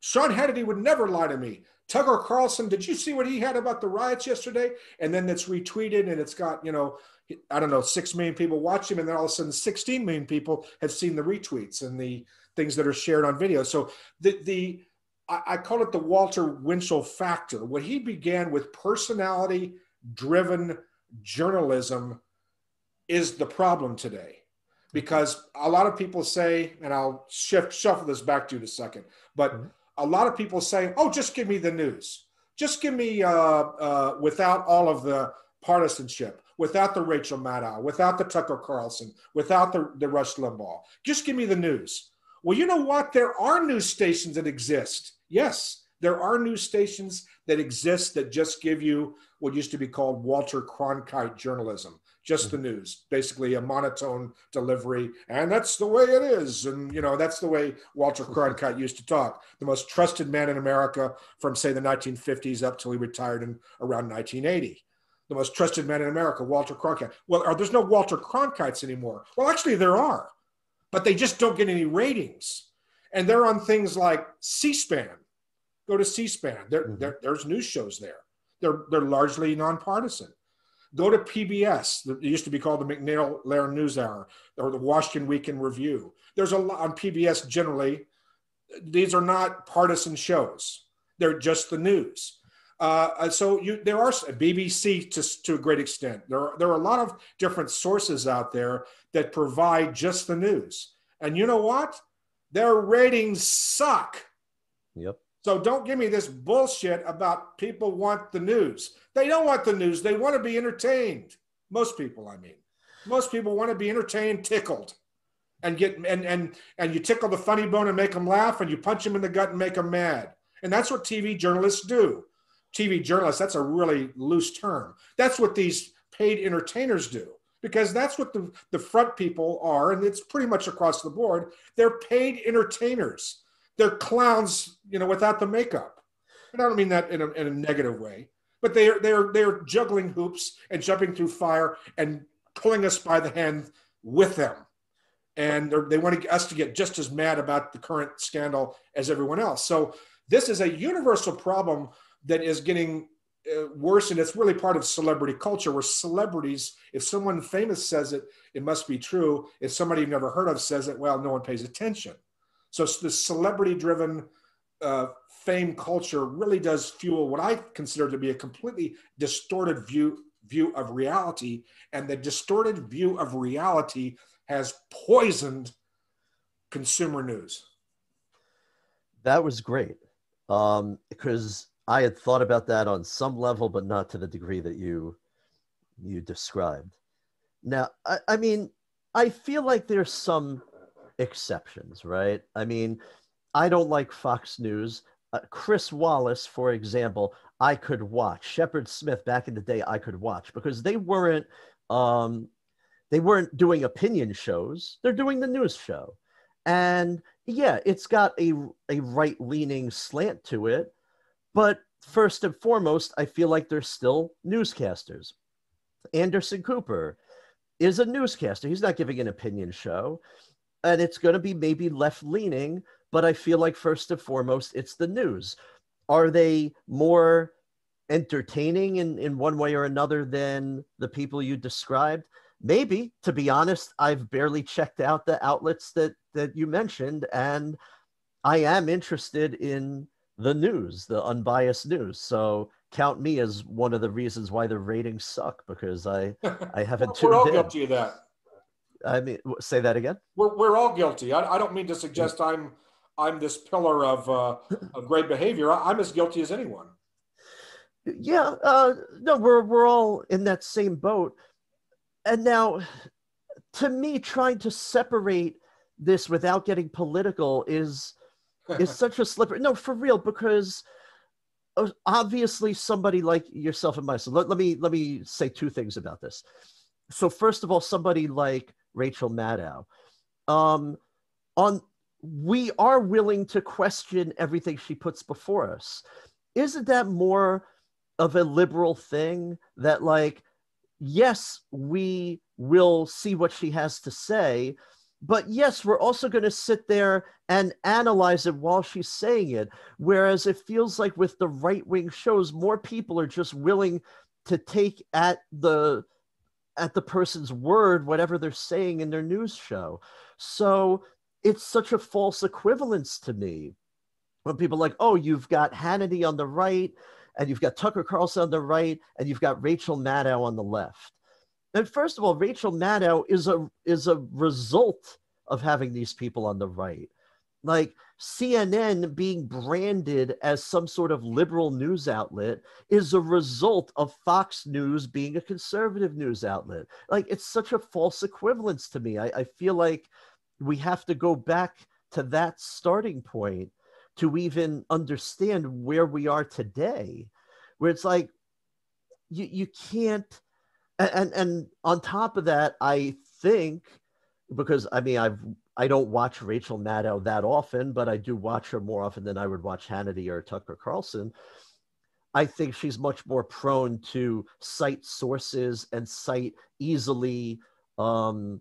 Sean Hannity would never lie to me. Tucker Carlson, did you see what he had about the riots yesterday? And then it's retweeted and it's got, you know, I don't know, six million people watch him. And then all of a sudden sixteen million people have seen the retweets and the, things that are shared on video. So the, the I, I call it the Walter Winchell factor. What he began with, personality-driven journalism, is the problem today. Because a lot of people say, and I'll shift shuffle this back to you in a second, but mm-hmm. a lot of people say, oh, just give me the news. Just give me uh, uh, without all of the partisanship, without the Rachel Maddow, without the Tucker Carlson, without the, the Rush Limbaugh. Just give me the news. Well, you know what? There are news stations that exist. Yes, there are news stations that exist that just give you what used to be called Walter Cronkite journalism. Just the news, basically a monotone delivery. And that's the way it is. And, you know, that's the way Walter Cronkite used to talk. The most trusted man in America from, say, the nineteen fifties up till he retired in around nineteen eighty. The most trusted man in America, Walter Cronkite. Well, are, there's no Walter Cronkites anymore. Well, actually, there are. But they just don't get any ratings. And they're on things like C-SPAN. Go to C-SPAN. There, mm-hmm. there, there's news shows there. They're, they're largely nonpartisan. Go to P B S. It used to be called the McNeil-Laird News Hour or the Washington Weekend Review. There's a lot on P B S generally. These are not partisan shows. They're just the news. Uh, so you, there are B B C to, to a great extent. There are, there are a lot of different sources out there that provide just the news. And you know what? Their ratings suck. Yep. So don't give me this bullshit about people want the news. They don't want the news. They want to be entertained. Most people, I mean. Most people want to be entertained, tickled. And get and and and you tickle the funny bone and make them laugh, and you punch them in the gut and make them mad. And that's what T V journalists do. T V journalists, that's a really loose term. That's what these paid entertainers do, because that's what the, the front people are, and it's pretty much across the board. They're paid entertainers. They're clowns, you know, without the makeup. And I don't mean that in a, in a negative way, but they're they're they're juggling hoops and jumping through fire and pulling us by the hand with them. And they want us to get just as mad about the current scandal as everyone else. So this is a universal problem that is getting worse, and it's really part of celebrity culture, where celebrities, if someone famous says it, it must be true. If somebody you've never heard of says it, well, no one pays attention. So the celebrity-driven uh, fame culture really does fuel what I consider to be a completely distorted view, view of reality. And the distorted view of reality has poisoned consumer news. That was great, um, because I had thought about that on some level, but not to the degree that you, you described. Now, I, I mean, I feel like there's some exceptions, right? I mean, I don't like Fox News. Uh, Chris Wallace, for example, I could watch. Shepard Smith, back in the day, I could watch, because they weren't um, they weren't doing opinion shows. They're doing the news show, and yeah, it's got a a right leaning slant to it. But first and foremost, I feel like they're still newscasters. Anderson Cooper is a newscaster. He's not giving an opinion show. And it's going to be maybe left-leaning, but I feel like first and foremost, it's the news. Are they more entertaining in, in one way or another than the people you described? Maybe. To be honest, I've barely checked out the outlets that, that you mentioned, and I am interested in the news, the unbiased news. So count me as one of the reasons why the ratings suck, because I, I haven't tuned in. We're all guilty of that. I mean, say that again. We're we're all guilty. I, I don't mean to suggest I'm I'm this pillar of uh, of great behavior. I, I'm as guilty as anyone. Yeah, uh, no, we're we're all in that same boat. And now, to me, trying to separate this without getting political is is such a slippery. No, for real, because obviously somebody like yourself and myself. Let, let me let me say two things about this. So first of all, somebody like Rachel Maddow, um, on we are willing to question everything she puts before us. Isn't that more of a liberal thing that, like, yes, we will see what she has to say, but yes, we're also going to sit there and analyze it while she's saying it. Whereas it feels like with the right-wing shows, more people are just willing to take at the at the person's word, whatever they're saying in their news show. So it's such a false equivalence to me when people are like, oh, you've got Hannity on the right, and you've got Tucker Carlson on the right, and you've got Rachel Maddow on the left. And first of all, Rachel Maddow is a, is a result of having these people on the right. Like C N N being branded as some sort of liberal news outlet is a result of Fox News being a conservative news outlet. Like, it's such a false equivalence to me. I, I feel like we have to go back to that starting point to even understand where we are today, where it's like, you, you can't, and, and on top of that, I think, because I mean, I've, I don't watch Rachel Maddow that often, but I do watch her more often than I would watch Hannity or Tucker Carlson. I think she's much more prone to cite sources and cite easily, um,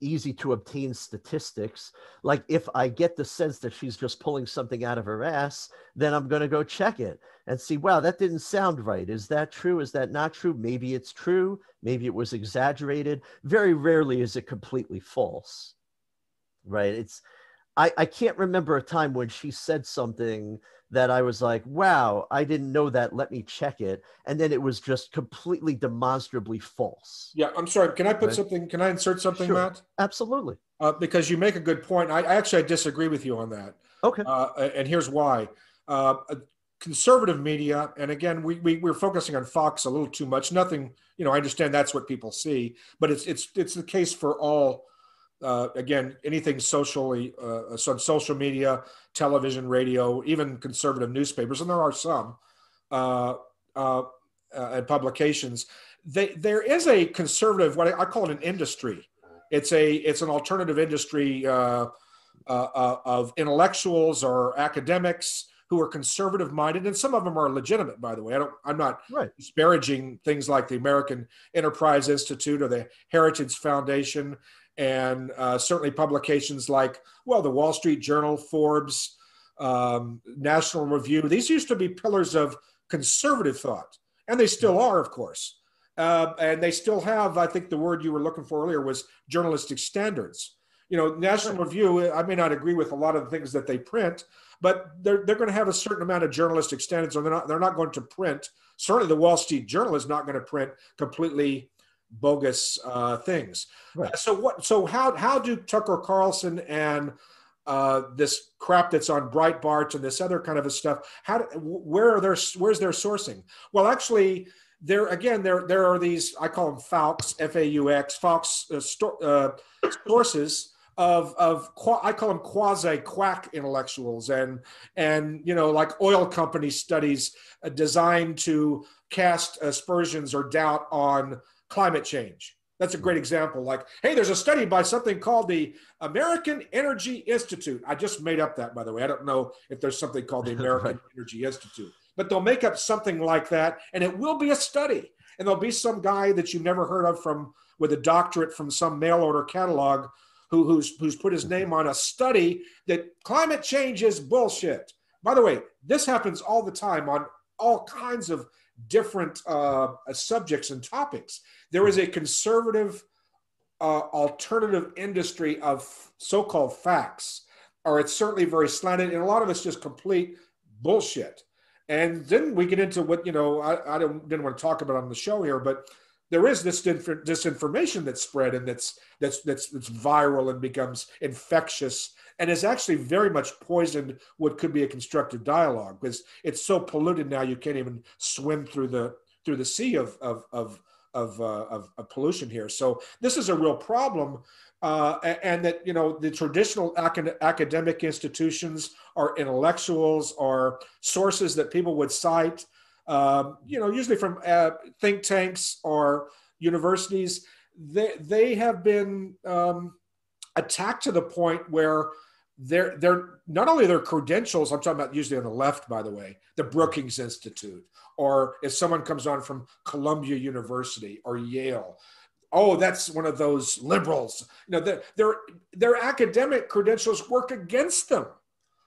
easy to obtain statistics. Like, if I get the sense that she's just pulling something out of her ass, then I'm going to go check it and see, wow, that didn't sound right. Is that true? Is that not true? Maybe it's true. Maybe it was exaggerated. Very rarely is it completely false. Right. It's, I, I can't remember a time when she said something that I was like, wow, I didn't know that. Let me check it. And then it was just completely demonstrably false. Yeah. I'm sorry. Can I put right. something, can I insert something, sure. Matt? Absolutely. Uh, because you make a good point. I, I actually, I disagree with you on that. Okay. Uh, and here's why. Uh, conservative media. And again, we, we we're focusing on Fox a little too much. Nothing, you know, I understand that's what people see, but it's, it's, it's the case for all, Uh, again, anything socially, uh, so social media, television, radio, even conservative newspapers, and there are some, uh, uh, uh, and publications. They, there is a conservative, what I, I call it an industry. It's a, it's an alternative industry uh, uh, uh, of intellectuals or academics who are conservative minded, and some of them are legitimate, by the way. I don't, I'm not right. disparaging things like the American Enterprise Institute or the Heritage Foundation. And uh, certainly publications like, well, the Wall Street Journal, Forbes, um, National Review, these used to be pillars of conservative thought. And they still are, of course. Uh, and they still have, I think the word you were looking for earlier was journalistic standards. You know, National Review, I may not agree with a lot of the things that they print, but they're, they're going to have a certain amount of journalistic standards, or they're not, they're not going to print. Certainly the Wall Street Journal is not going to print completely bogus uh, things. Right. Uh, so what? So how how do Tucker Carlson and uh, this crap that's on Breitbart and this other kind of stuff? How? Do, where are their where's their sourcing? Well, actually, there again, there there are these, I call them F A U X, F A U X, Fox uh, sto uh, sources of of I call them quasi quack intellectuals and and you know, like oil company studies uh, designed to cast aspersions or doubt on climate change. That's a great example. Like, hey, there's a study by something called the American Energy Institute. I just made up that, by the way. I don't know if there's something called the American right. Energy Institute, but they'll make up something like that, and it will be a study. And there'll be some guy that you've never heard of from with a doctorate from some mail order catalog who, who's, who's put his name on a study that climate change is bullshit. By the way, this happens all the time on all kinds of different uh, subjects and topics. There is a conservative uh, alternative industry of so-called facts, or it's certainly very slanted, and a lot of it's just complete bullshit. And then we get into what, you know, I, I don't, didn't want to talk about on the show here, but there is this disinformation that's spread and that's, that's, that's, that's viral and becomes infectious and is actually very much poisoned what could be a constructive dialogue, because it's so polluted now you can't even swim through the, through the sea of, of, of, of, uh, of, of pollution here. So this is a real problem. Uh, and that, you know, the traditional acad academic institutions or intellectuals or sources that people would cite, Um, you know, usually from uh, think tanks or universities, they, they have been um, attacked to the point where they're, they're, not only their credentials, I'm talking about usually on the left, by the way, the Brookings Institute, or if someone comes on from Columbia University or Yale, oh, that's one of those liberals. You know, their, their, their academic credentials work against them.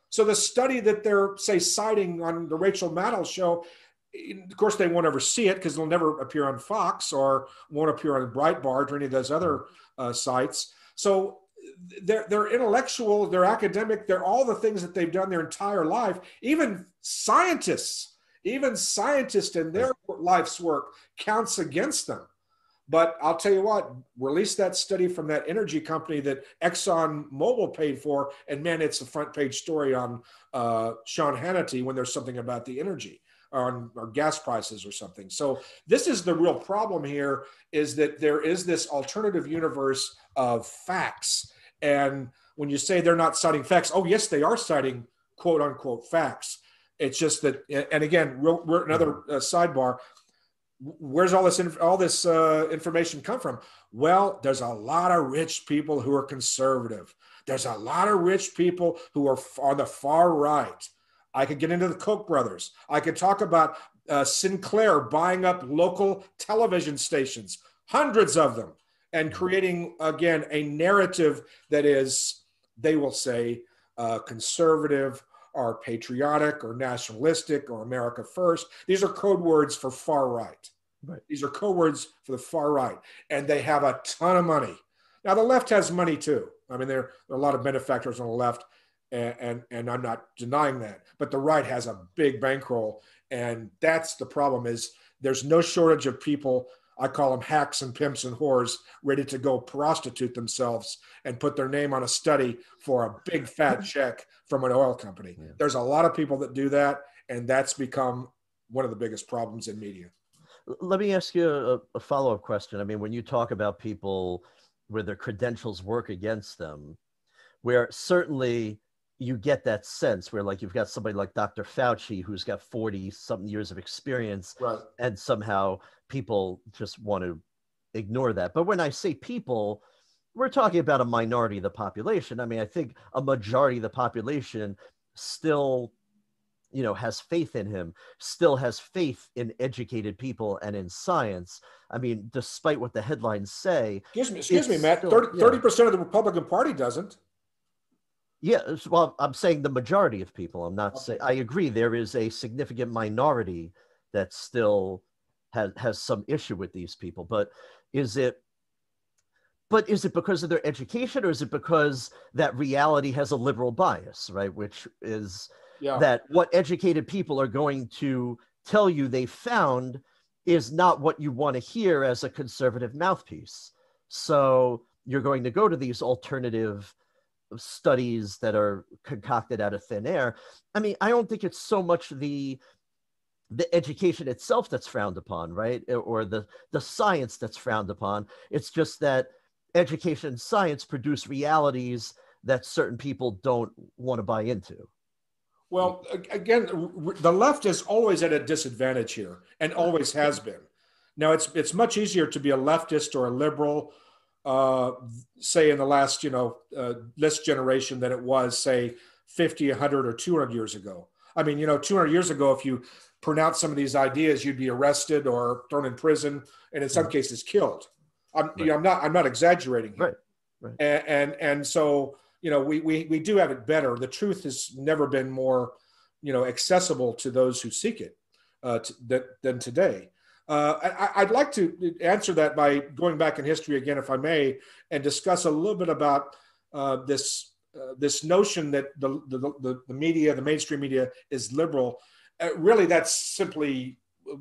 So the study that they're, say, citing on the Rachel Maddow show, of course, they won't ever see it because they'll never appear on Fox or won't appear on Breitbart or any of those other uh, sites. So they're, they're intellectual, they're academic, they're all the things that they've done their entire life. Even scientists, even scientists in their life's work counts against them. But I'll tell you what, release that study from that energy company that ExxonMobil paid for, and man, it's a front page story on uh, Sean Hannity when there's something about the energy or, or gas prices or something. So this is the real problem here, is that there is this alternative universe of facts. And when you say they're not citing facts, oh yes, they are citing quote unquote facts. It's just that, and again, we're, we're another uh, sidebar, where's all this all this uh, information come from? Well, there's a lot of rich people who are conservative. There's a lot of rich people who are on the far right. I could get into the Koch brothers. I could talk about uh, Sinclair buying up local television stations, hundreds of them, and creating, again, a narrative that is, they will say, uh, conservative, are patriotic or nationalistic or America first. These are code words for far right. Right. These are code words for the far right. And they have a ton of money. Now the left has money too. I mean, there are a lot of benefactors on the left, and, and, and I'm not denying that, but the right has a big bankroll. And that's the problem, is there's no shortage of people, I call them hacks and pimps and whores, ready to go prostitute themselves and put their name on a study for a big fat check from an oil company. Yeah. There's a lot of people that do that, and that's become one of the biggest problems in media. Let me ask you a, a follow-up question. I mean, when you talk about people where their credentials work against them, where certainly you get that sense where, like, you've got somebody like Doctor Fauci, who's got forty something years of experience, right, and somehow people just want to ignore that. But when I say people, we're talking about a minority of the population. I mean, I think a majority of the population still, you know, has faith in him, still has faith in educated people and in science. I mean, despite what the headlines say. Excuse me, excuse me, Matt, still, thirty percent yeah. of the Republican Party doesn't. Yeah, well, I'm saying the majority of people. I'm not okay. saying, I agree, there is a significant minority that still has, has some issue with these people, but is it, but is it because of their education, or is it because that reality has a liberal bias, right? Which is yeah. that what educated people are going to tell you they found is not what you want to hear as a conservative mouthpiece. So you're going to go to these alternative studies that are concocted out of thin air. I mean, I don't think it's so much the the education itself that's frowned upon, right? Or the, the science that's frowned upon. It's just that education and science produce realities that certain people don't want to buy into. Well, again, the left is always at a disadvantage here, and always has been. Now, it's, it's much easier to be a leftist or a liberal, uh, say in the last, you know, uh, this generation than it was, say, fifty, a hundred, or two hundred years ago. I mean, you know, two hundred years ago, if you pronounce some of these ideas, you'd be arrested or thrown in prison, and in some right. cases killed. I'm, right. you know, I'm not. I'm not exaggerating here. Right. Right. And, and and so, you know, we we we do have it better. The truth has never been more, you know, accessible to those who seek it uh, to, that, than today. Uh, I, I'd like to answer that by going back in history again, if I may, and discuss a little bit about uh, this uh, this notion that the the, the the media, the mainstream media, is liberal. Uh, really, that's simply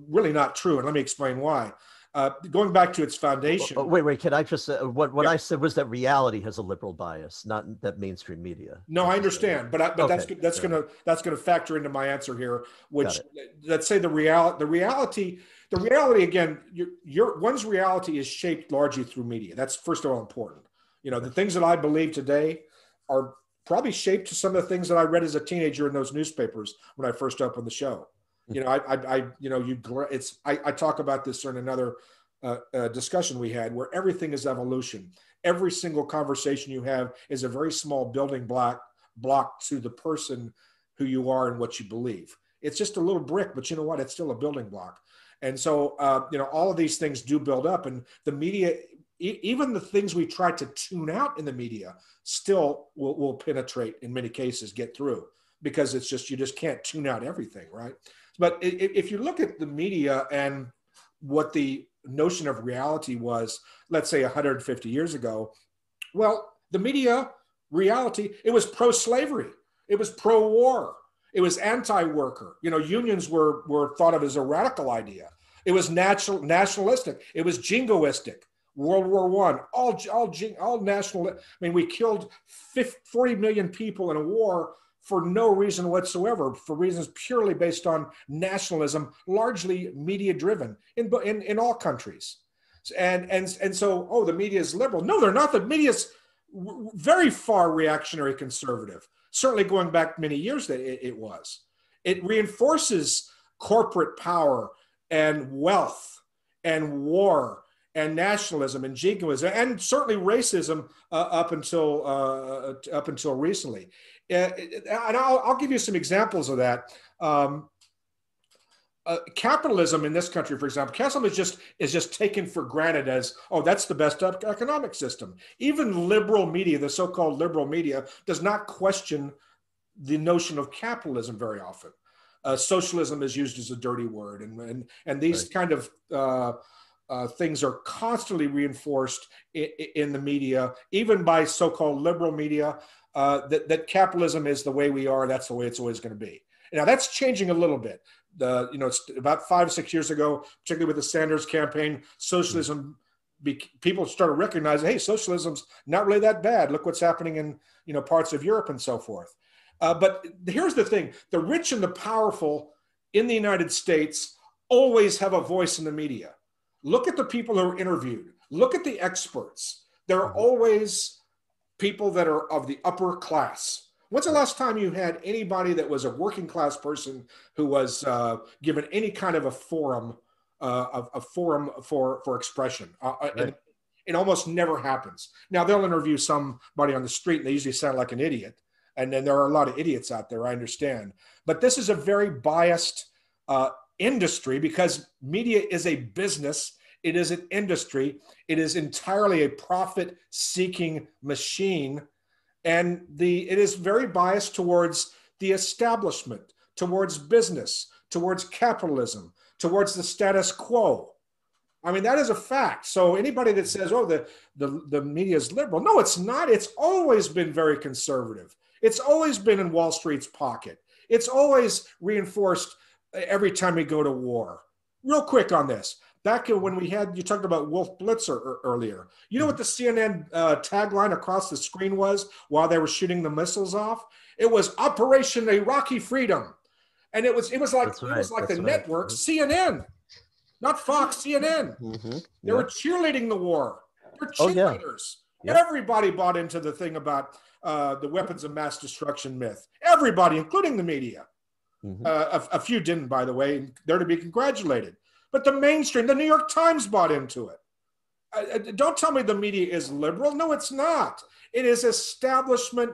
really not true. And let me explain why. Uh, going back to its foundation. Oh, oh, wait, wait, can I just, uh, what, what yeah. I said was that reality has a liberal bias, not that mainstream media. No, I understand, but, I, but okay. that's, that's yeah. going to, that's going to factor into my answer here, which let's say the real, the reality, the reality, again, your, your, one's reality is shaped largely through media. That's first of all important. You know, the things that I believe today are probably shaped to some of the things that I read as a teenager in those newspapers when I first opened the show. You know, I, I, I you know, you, it's, I, I talk about this in another uh, uh, discussion we had, where everything is evolution. Every single conversation you have is a very small building block, block to the person who you are and what you believe. It's just a little brick, but you know what? It's still a building block. And so, uh, you know, all of these things do build up, and the media, e even the things we try to tune out in the media still will, will penetrate in many cases, get through, because it's just, you just can't tune out everything, right? But if you look at the media and what the notion of reality was, let's say one hundred fifty years ago, well, the media reality, it was pro-slavery, it was pro-war, it was anti-worker. You know, unions were, were thought of as a radical idea. It was national, nationalistic, it was jingoistic. World War One, all, all, all national, I mean, we killed forty million people in a war for no reason whatsoever, for reasons purely based on nationalism, largely media driven in, in, in all countries. And, and, and so, oh, the media is liberal. No, they're not. The media's very far reactionary conservative, certainly going back many years that it, it was. It reinforces corporate power and wealth and war and nationalism and jingoism and certainly racism uh, up until uh, up until recently. Uh, and I'll, I'll give you some examples of that. Um, uh, capitalism in this country, for example, capitalism is just is just taken for granted as, oh, that's the best economic system. Even liberal media, the so-called liberal media, does not question the notion of capitalism very often. Uh, socialism is used as a dirty word, and and and these right. kind of uh, Uh, things are constantly reinforced in, in the media, even by so-called liberal media, uh, that, that capitalism is the way we are, that's the way it's always going to be. Now that's changing a little bit. The, you know, it's about five, six years ago, particularly with the Sanders campaign, socialism, be, people started recognizing, hey, socialism's not really that bad. Look what's happening in, you know, parts of Europe and so forth. Uh, but here's the thing, the rich and the powerful in the United States always have a voice in the media. Look at the people who are interviewed. Look at the experts. There are always people that are of the upper class. When's the last time you had anybody that was a working class person who was uh, given any kind of a forum, uh, a, a forum for, for expression? Uh, right. And it almost never happens. Now, they'll interview somebody on the street, and they usually sound like an idiot. And then there are a lot of idiots out there, I understand. But this is a very biased uh industry, because media is a business, it is an industry, it is entirely a profit-seeking machine, and the it is very biased towards the establishment, towards business, towards capitalism, towards the status quo. I mean, that is a fact. So anybody that says, oh, the, the, the media is liberal, no, it's not. It's always been very conservative. It's always been in Wall Street's pocket. It's always reinforced every time we go to war. Real quick on this, back when we had, you talked about Wolf Blitzer earlier, you know what the C N N uh, tagline across the screen was while they were shooting the missiles off? It was Operation Iraqi Freedom. And it was, it was like, right. it was like the right. network, C N N, not Fox, C N N. Mm-hmm. They yeah. were cheerleading the war. They're cheerleaders. Oh, yeah. Yeah. Everybody bought into the thing about uh, the weapons of mass destruction myth. Everybody, including the media. Mm-hmm. uh, a, a few didn't, by the way, they're to be congratulated. But the mainstream, the New York Times bought into it. Uh, don't tell me the media is liberal. No, it's not. It is establishment,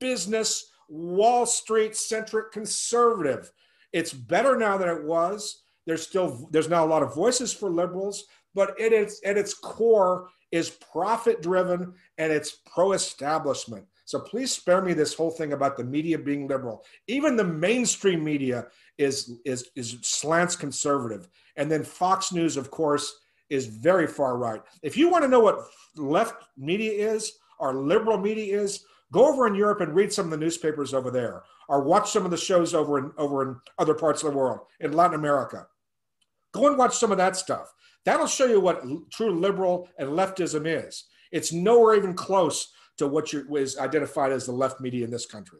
business, Wall Street-centric conservative. It's better now than it was. There's still, there's now a lot of voices for liberals, but it is, at its core is profit-driven and it's pro-establishment. So please spare me this whole thing about the media being liberal. Even the mainstream media is, is, is slants conservative. And then Fox News, of course, is very far right. If you want to know what left media is or liberal media is, go over in Europe and read some of the newspapers over there, or watch some of the shows over in, over in other parts of the world, in Latin America. Go and watch some of that stuff. That'll show you what true liberal and leftism is. It's nowhere even close to what you're, is identified as the left media in this country.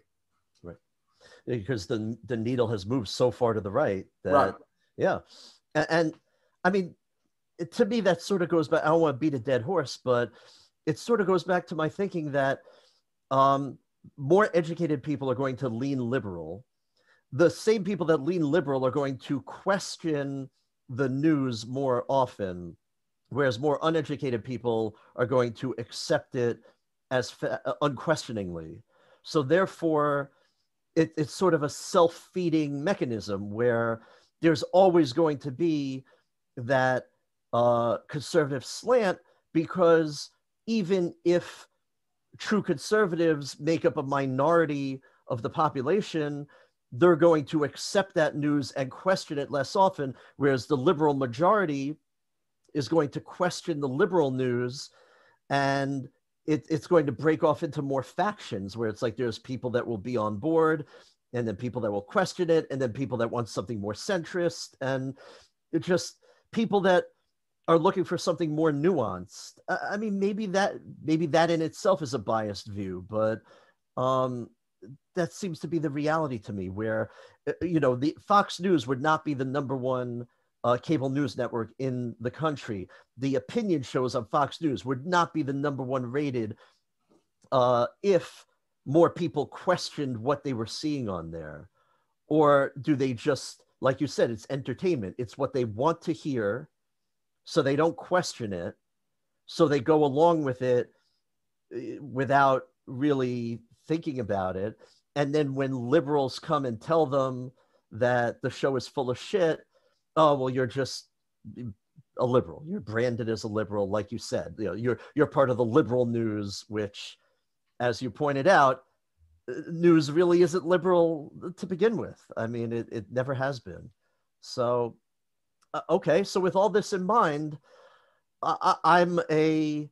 Right, because the the needle has moved so far to the right. That, right. Yeah, and, and I mean, it, to me, that sort of goes back, I don't want to beat a dead horse, but it sort of goes back to my thinking that um, more educated people are going to lean liberal. The same people that lean liberal are going to question the news more often, whereas more uneducated people are going to accept it as fa unquestioningly. So therefore, it, it's sort of a self-feeding mechanism where there's always going to be that uh, conservative slant, because even if true conservatives make up a minority of the population, they're going to accept that news and question it less often, whereas the liberal majority is going to question the liberal news and it, it's going to break off into more factions where it's like there's people that will be on board and then people that will question it and then people that want something more centrist and it just people that are looking for something more nuanced. I mean, maybe that maybe that in itself is a biased view, but um, that seems to be the reality to me where, you know, the Fox News would not be the number one uh, cable news network in the country. The opinion shows on Fox News would not be the number one rated uh, if more people questioned what they were seeing on there. Or do they just, like you said, it's entertainment. It's what they want to hear. So they don't question it. So they go along with it without really thinking about it. And then when liberals come and tell them that the show is full of shit, oh, well, you're just a liberal. You're branded as a liberal, like you said. You know, you're, you're part of the liberal news, which, as you pointed out, news really isn't liberal to begin with. I mean, it, it never has been. So... Okay, so with all this in mind, I, I'm a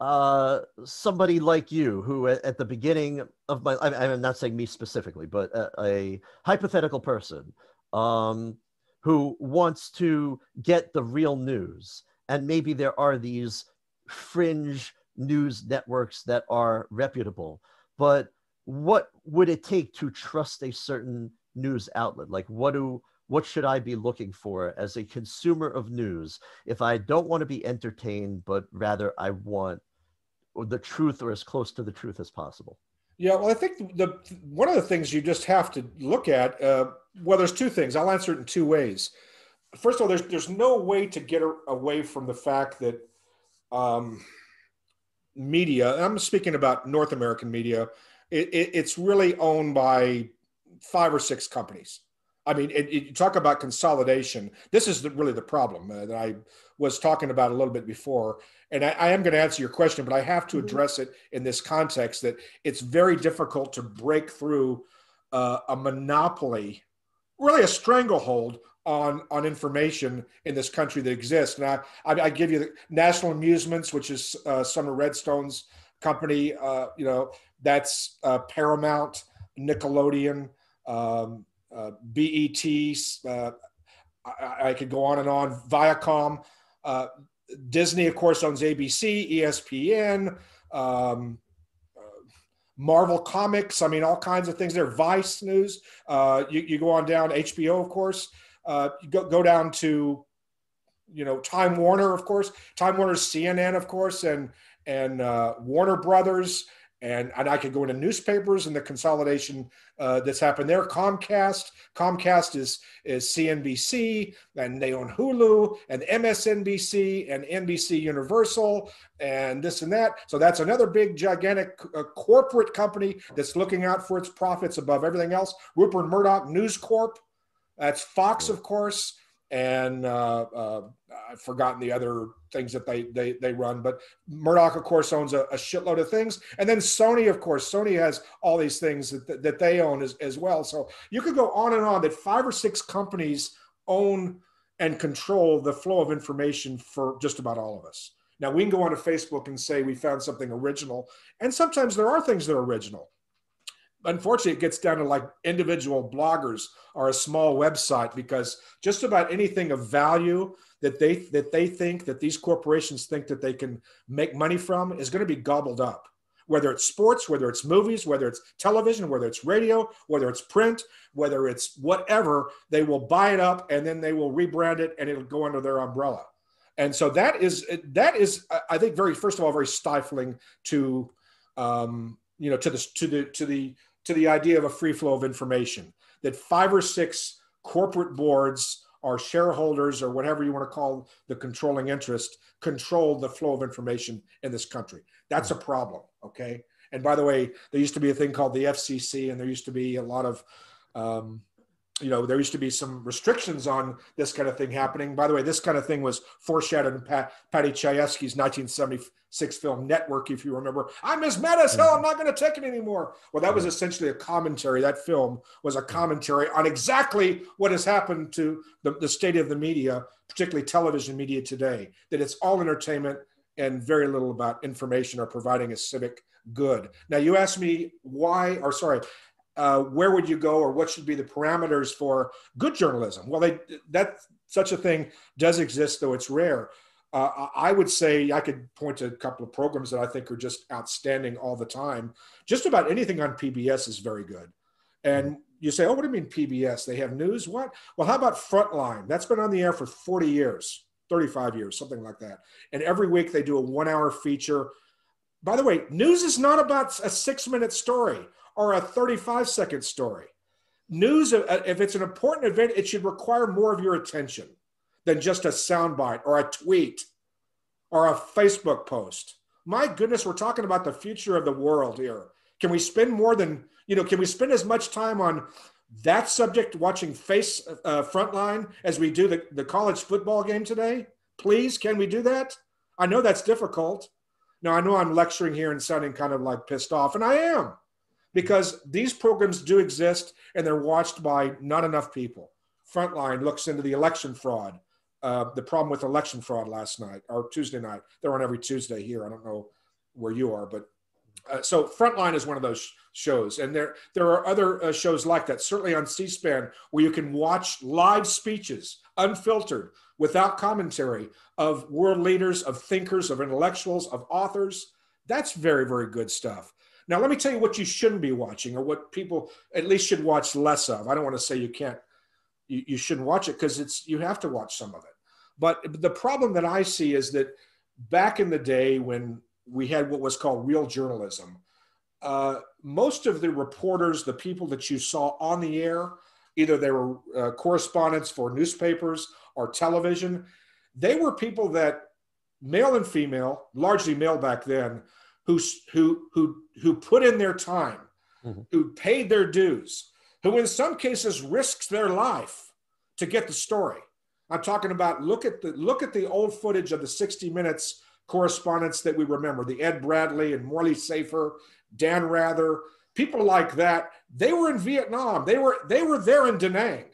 uh, somebody like you who at, at the beginning of my, I, I'm not saying me specifically, but a, a hypothetical person um, who wants to get the real news. And maybe there are these fringe news networks that are reputable, but what would it take to trust a certain news outlet? Like what do... What should I be looking for as a consumer of news if I don't want to be entertained, but rather I want the truth or as close to the truth as possible? Yeah, well, I think the one of the things you just have to look at, uh, well, there's two things. I'll answer it in two ways. First of all, there's, there's no way to get away from the fact that um, media, I'm speaking about North American media, it, it, it's really owned by five or six companies. I mean, it, it, you talk about consolidation. This is the, really the problem uh, that I was talking about a little bit before. And I, I am going to answer your question, but I have to address it in this context that it's very difficult to break through uh, a monopoly, really a stranglehold on, on information in this country that exists. Now, I, I give you the National Amusements, which is uh, Summer Redstone's company, uh, you know, that's uh, Paramount, Nickelodeon, um, Uh, B E T, uh, I, I could go on and on, Viacom, uh, Disney, of course, owns A B C, E S P N, um, uh, Marvel Comics, I mean, all kinds of things there, Vice News, uh, you, you go on down, H B O, of course, uh, you go, go down to, you know, Time Warner, of course, Time Warner's C N N, of course, and, and uh, Warner Brothers, And, and I could go into newspapers and the consolidation uh, that's happened there. Comcast, Comcast is, is C N B C, and they own Hulu, and M S N B C, and N B C Universal, and this and that. So that's another big, gigantic uh, corporate company that's looking out for its profits above everything else. Rupert Murdoch, News Corp, that's Fox, of course, and uh, uh, I've forgotten the other things that they they, they run, but Murdoch, of course, owns a, a shitload of things. And then Sony, of course, Sony has all these things that, that they own as, as well. So you could go on and on that five or six companies own and control the flow of information for just about all of us. Now, we can go onto Facebook and say we found something original. And sometimes there are things that are original. Unfortunately, it gets down to like individual bloggers or a small website, because just about anything of value that they that they think that these corporations think that they can make money from is going to be gobbled up, whether it's sports, whether it's movies, whether it's television, whether it's radio, whether it's print, whether it's whatever. They will buy it up and then they will rebrand it and it'll go under their umbrella. And so that is that is, I think, very first of all, very stifling to um, you know to the to the to the to the idea of a free flow of information, that five or six corporate boards or shareholders or whatever you want to call the controlling interest control the flow of information in this country. That's a problem, okay? And by the way, there used to be a thing called the F C C, and there used to be a lot of, um, you know, there used to be some restrictions on this kind of thing happening. By the way, this kind of thing was foreshadowed in Pat, Patty Chayefsky's nineteen seventy-six film Network, if you remember. I'm as mad as hell, I'm not going to take it anymore. Well, that was essentially a commentary. That film was a commentary on exactly what has happened to the, the state of the media, particularly television media today, that it's all entertainment and very little about information or providing a civic good. Now, you asked me why, or sorry, uh, where would you go or what should be the parameters for good journalism? Well, they, that such a thing does exist, though it's rare. Uh, I would say I could point to a couple of programs that I think are just outstanding all the time. Just about anything on P B S is very good. And you say, oh, what do you mean P B S? They have news? What? Well, how about Frontline? That's been on the air for forty years, thirty-five years, something like that. And every week they do a one-hour feature. By the way, news is not about a six-minute story or a thirty-five-second story. News, if it's an important event, it should require more of your attention than just a soundbite or a tweet or a Facebook post. My goodness, we're talking about the future of the world here. Can we spend more than, you know, can we spend as much time on that subject watching face uh, Frontline as we do the, the college football game today? Please, can we do that? I know that's difficult. Now, I know I'm lecturing here and sounding kind of like pissed off, and I am, because these programs do exist and they're watched by not enough people. Frontline looks into the election fraud. Uh, the problem with election fraud last night or Tuesday night. They're on every Tuesday here. I don't know where you are, but uh, so Frontline is one of those sh shows. And there, there are other uh, shows like that, certainly on C-SPAN, where you can watch live speeches, unfiltered, without commentary, of world leaders, of thinkers, of intellectuals, of authors. That's very, very good stuff. Now, let me tell you what you shouldn't be watching, or what people at least should watch less of. I don't want to say you can't, you, you shouldn't watch it, because it's, you have to watch some of it. But the problem that I see is that back in the day when we had what was called real journalism, uh, most of the reporters, the people that you saw on the air, either they were uh, correspondents for newspapers or television, they were people that, male and female, largely male back then, who, who, who, who put in their time, mm-hmm. who paid their dues, who in some cases risked their life to get the story. I'm talking about look at the look at the old footage of the sixty minutes correspondence that we remember, the Ed Bradley and Morley Safer, Dan Rather, people like that. They were in Vietnam. They were they were there in Da Nang,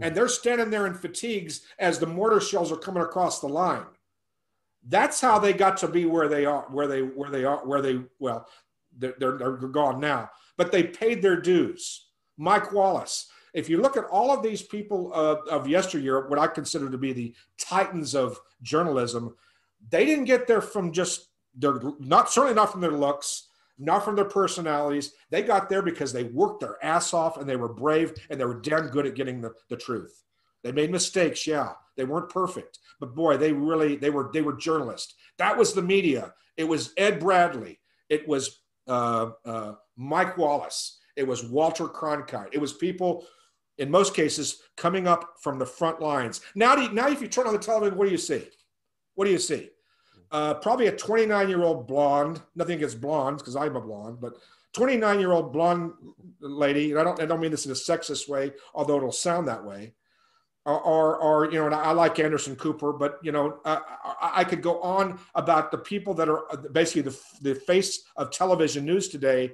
and they're standing there in fatigues as the mortar shells are coming across the line. That's how they got to be where they are, where they where they are, where they well, they're they're, they're gone now. But they paid their dues. Mike Wallace. If you look at all of these people uh, of yesteryear, what I consider to be the titans of journalism, they didn't get there from just their, not certainly not from their looks, not from their personalities. They got there because they worked their ass off and they were brave and they were damn good at getting the, the truth. They made mistakes, yeah. They weren't perfect, but boy, they really they were they were journalists. That was the media. It was Ed Bradley. It was uh, uh, Mike Wallace. It was Walter Cronkite. It was people, in most cases, coming up from the front lines. Now, do you, now if you turn on the television, what do you see? What do you see? Uh, probably a twenty-nine-year-old blonde, nothing against blondes, because I'm a blonde, but twenty-nine-year-old blonde lady, and I don't, I don't mean this in a sexist way, although it'll sound that way, or, or, or you know, and I like Anderson Cooper, but, you know, I, I, I could go on about the people that are basically the, the face of television news today.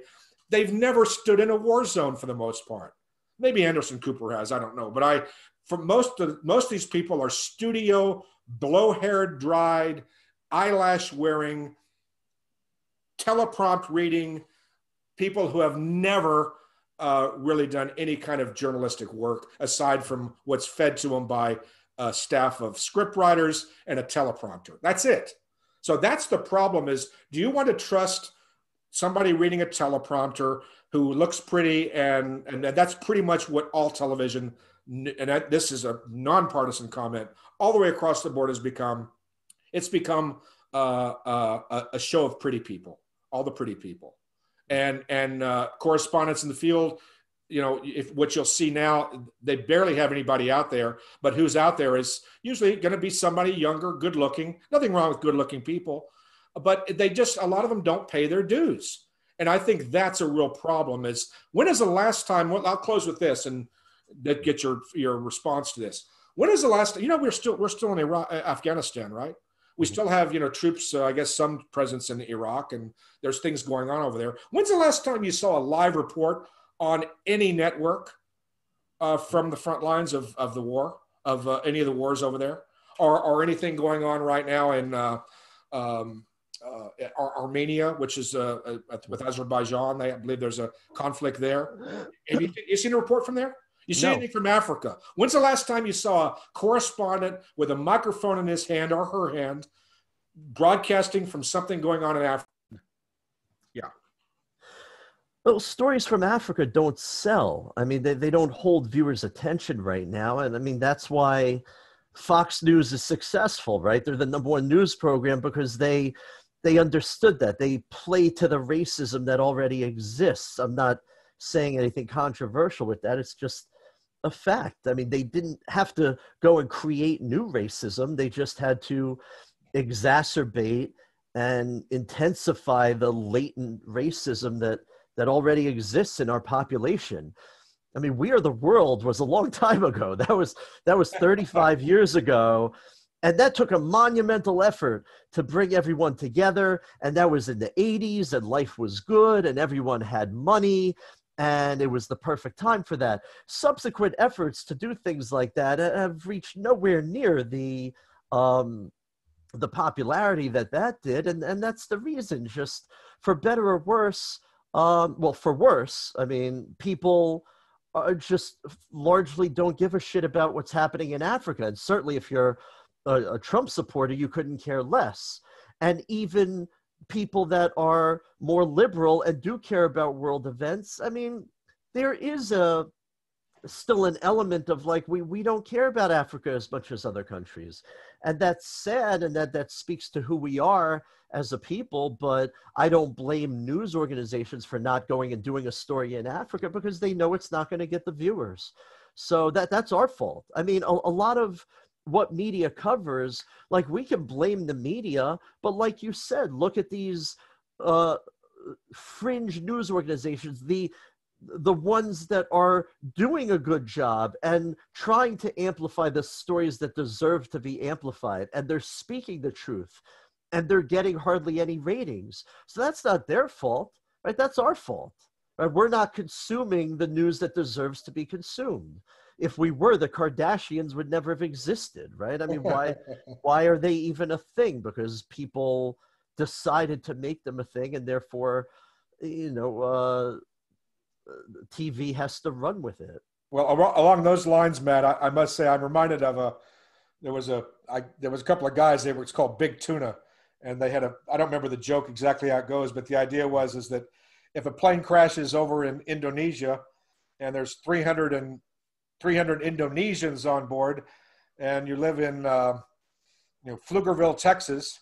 They've never stood in a war zone for the most part. Maybe Anderson Cooper has, I don't know. But I, for most of, most of these people are studio, blow-haired, dried, eyelash-wearing, teleprompt-reading people who have never uh, really done any kind of journalistic work aside from what's fed to them by a staff of scriptwriters and a teleprompter. That's it. So that's the problem is, do you want to trust somebody reading a teleprompter who looks pretty, and, and that's pretty much what all television, and I, this is a nonpartisan comment, all the way across the board has become, it's become uh, uh, a show of pretty people, all the pretty people. And, and uh, correspondents in the field, you know, if, what you'll see now, they barely have anybody out there, but who's out there is usually gonna be somebody younger, good looking, nothing wrong with good looking people, but they just, a lot of them don't pay their dues. And I think that's a real problem is when is the last time, well, I'll close with this and get your, your response to this. When is the last, you know, we're still, we're still in Iraq, Afghanistan, right? We mm-hmm. still have, you know, troops, uh, I guess some presence in Iraq, and there's things going on over there. When's the last time you saw a live report on any network uh, from the front lines of, of the war, of uh, any of the wars over there, or, or anything going on right now in, uh, um, uh, Armenia, which is uh, uh, with Azerbaijan. I believe there's a conflict there. Have you, you seen a report from there? You see no. anything from Africa? When's the last time you saw a correspondent with a microphone in his hand or her hand broadcasting from something going on in Africa? Yeah. Well, stories from Africa don't sell. I mean, they, they don't hold viewers' attention right now. And I mean, that's why Fox News is successful, right? They're the number one news program because they, they understood that. They play to the racism that already exists. I'm not saying anything controversial with that. It's just a fact. I mean, they didn't have to go and create new racism. They just had to exacerbate and intensify the latent racism that that already exists in our population. I mean, We Are the World was a long time ago. That was, that was thirty-five years ago. And that took a monumental effort to bring everyone together. And that was in the eighties, and life was good and everyone had money and it was the perfect time for that. Subsequent efforts to do things like that have reached nowhere near the, um, the popularity that that did. And, and that's the reason, just for better or worse, Um, well, for worse, I mean, people are just largely don't give a shit about what's happening in Africa. And certainly if you're a, a Trump supporter, you couldn't care less. And even people that are more liberal and do care about world events, I mean, there is a still an element of like, we, we don't care about Africa as much as other countries. And that's sad, and that, that speaks to who we are as a people, but I don't blame news organizations for not going and doing a story in Africa because they know it's not going to get the viewers. So that, that's our fault. I mean, a, a lot of what media covers, like we can blame the media, but like you said, look at these uh, fringe news organizations, the the ones that are doing a good job and trying to amplify the stories that deserve to be amplified. And they're speaking the truth and they're getting hardly any ratings. So that's not their fault, right? That's our fault, right? We're not consuming the news that deserves to be consumed. If we were, the Kardashians would never have existed, right? I mean, why, why are they even a thing? Because people decided to make them a thing, and therefore, you know, uh, T V has to run with it. Well, along those lines, Matt, I, I must say I'm reminded of a, there was a, I, there was a couple of guys, they were, it's called Big Tuna. And they had a, I don't remember the joke exactly how it goes, but the idea was, is that if a plane crashes over in Indonesia and there's three hundred and three hundred Indonesians on board and you live in, uh, you know, Pflugerville, Texas,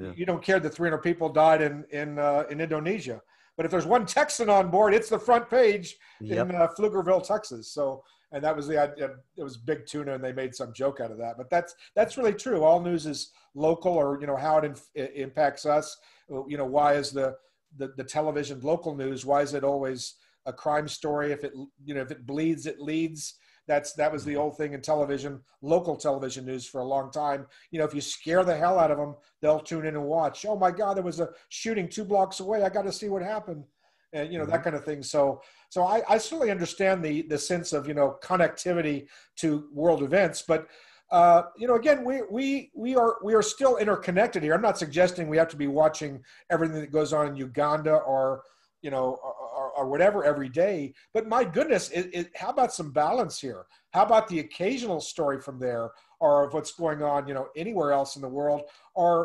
yeah. you don't care that three hundred people died in, in, uh, in Indonesia. But if there's one Texan on board, it's the front page yep. in uh, Pflugerville, Texas. So, and that was the idea. It was Big Tuna, and they made some joke out of that. But that's that's really true. All news is local, or you know how it, inf it impacts us. You know, why is the, the the television local news? Why is it always a crime story? If it you know if it bleeds, it leads. That's that was the old thing in television, local television news for a long time. You know, if you scare the hell out of them, they'll tune in and watch. Oh my God, there was a shooting two blocks away. I got to see what happened, and you know mm-hmm. that kind of thing. So, so I, I certainly understand the the sense of you know connectivity to world events, but uh, you know, again, we we we are we are still interconnected here. I'm not suggesting we have to be watching everything that goes on in Uganda or. you know, or, or whatever every day. But my goodness, it, it, how about some balance here? How about the occasional story from there or of what's going on, you know, anywhere else in the world or,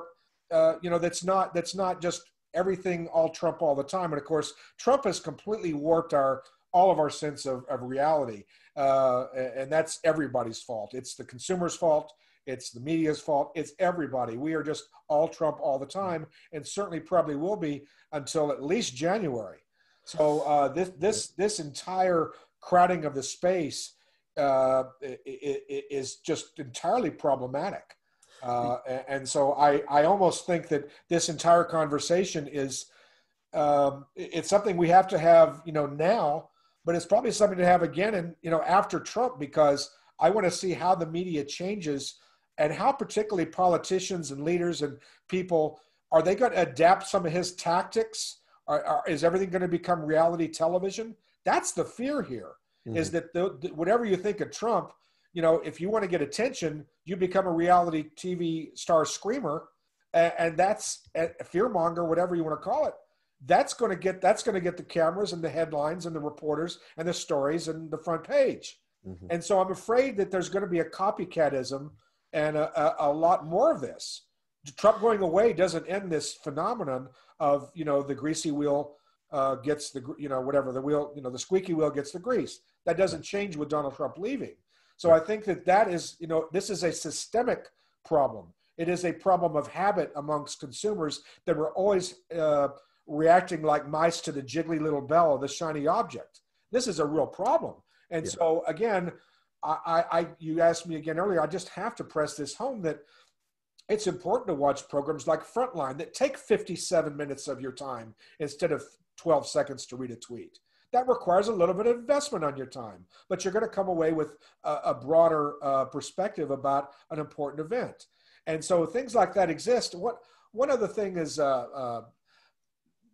uh, you know, that's not, that's not just everything all Trump all the time. And of course, Trump has completely warped our, all of our sense of, of reality. Uh, and that's everybody's fault. It's the consumer's fault. It's the media's fault. It's everybody. We are just all Trump all the time, and certainly probably will be until at least January. So uh, this this this entire crowding of the space uh, is just entirely problematic. Uh, and so I I almost think that this entire conversation is um, it's something we have to have you know now, but it's probably something to have again and you know after Trump, because I want to see how the media changes. And how particularly politicians and leaders and people, are they going to adapt some of his tactics? Are, are, is everything going to become reality television? That's the fear here, mm-hmm. is that the, the, whatever you think of Trump, you know, if you want to get attention, you become a reality T V star screamer And, and that's a fearmonger, whatever you want to call it. That's going to get, that's going to get the cameras and the headlines and the reporters and the stories and the front page. Mm-hmm. And so I'm afraid that there's going to be a copycatism and a, a, a lot more of this. Trump going away doesn't end this phenomenon of, you know, the greasy wheel uh, gets the, you know, whatever the wheel, you know, the squeaky wheel gets the grease. That doesn't change with Donald Trump leaving. So I think that that is, you know, this is a systemic problem. It is a problem of habit amongst consumers that were always uh, reacting like mice to the jiggly little bell of the shiny object. This is a real problem. And yeah. so again, I, I, you asked me again earlier, I just have to press this home that it's important to watch programs like Frontline that take fifty-seven minutes of your time instead of twelve seconds to read a tweet. That requires a little bit of investment on your time, but you're going to come away with a, a broader uh, perspective about an important event. And so things like that exist. What, one other thing is uh, uh,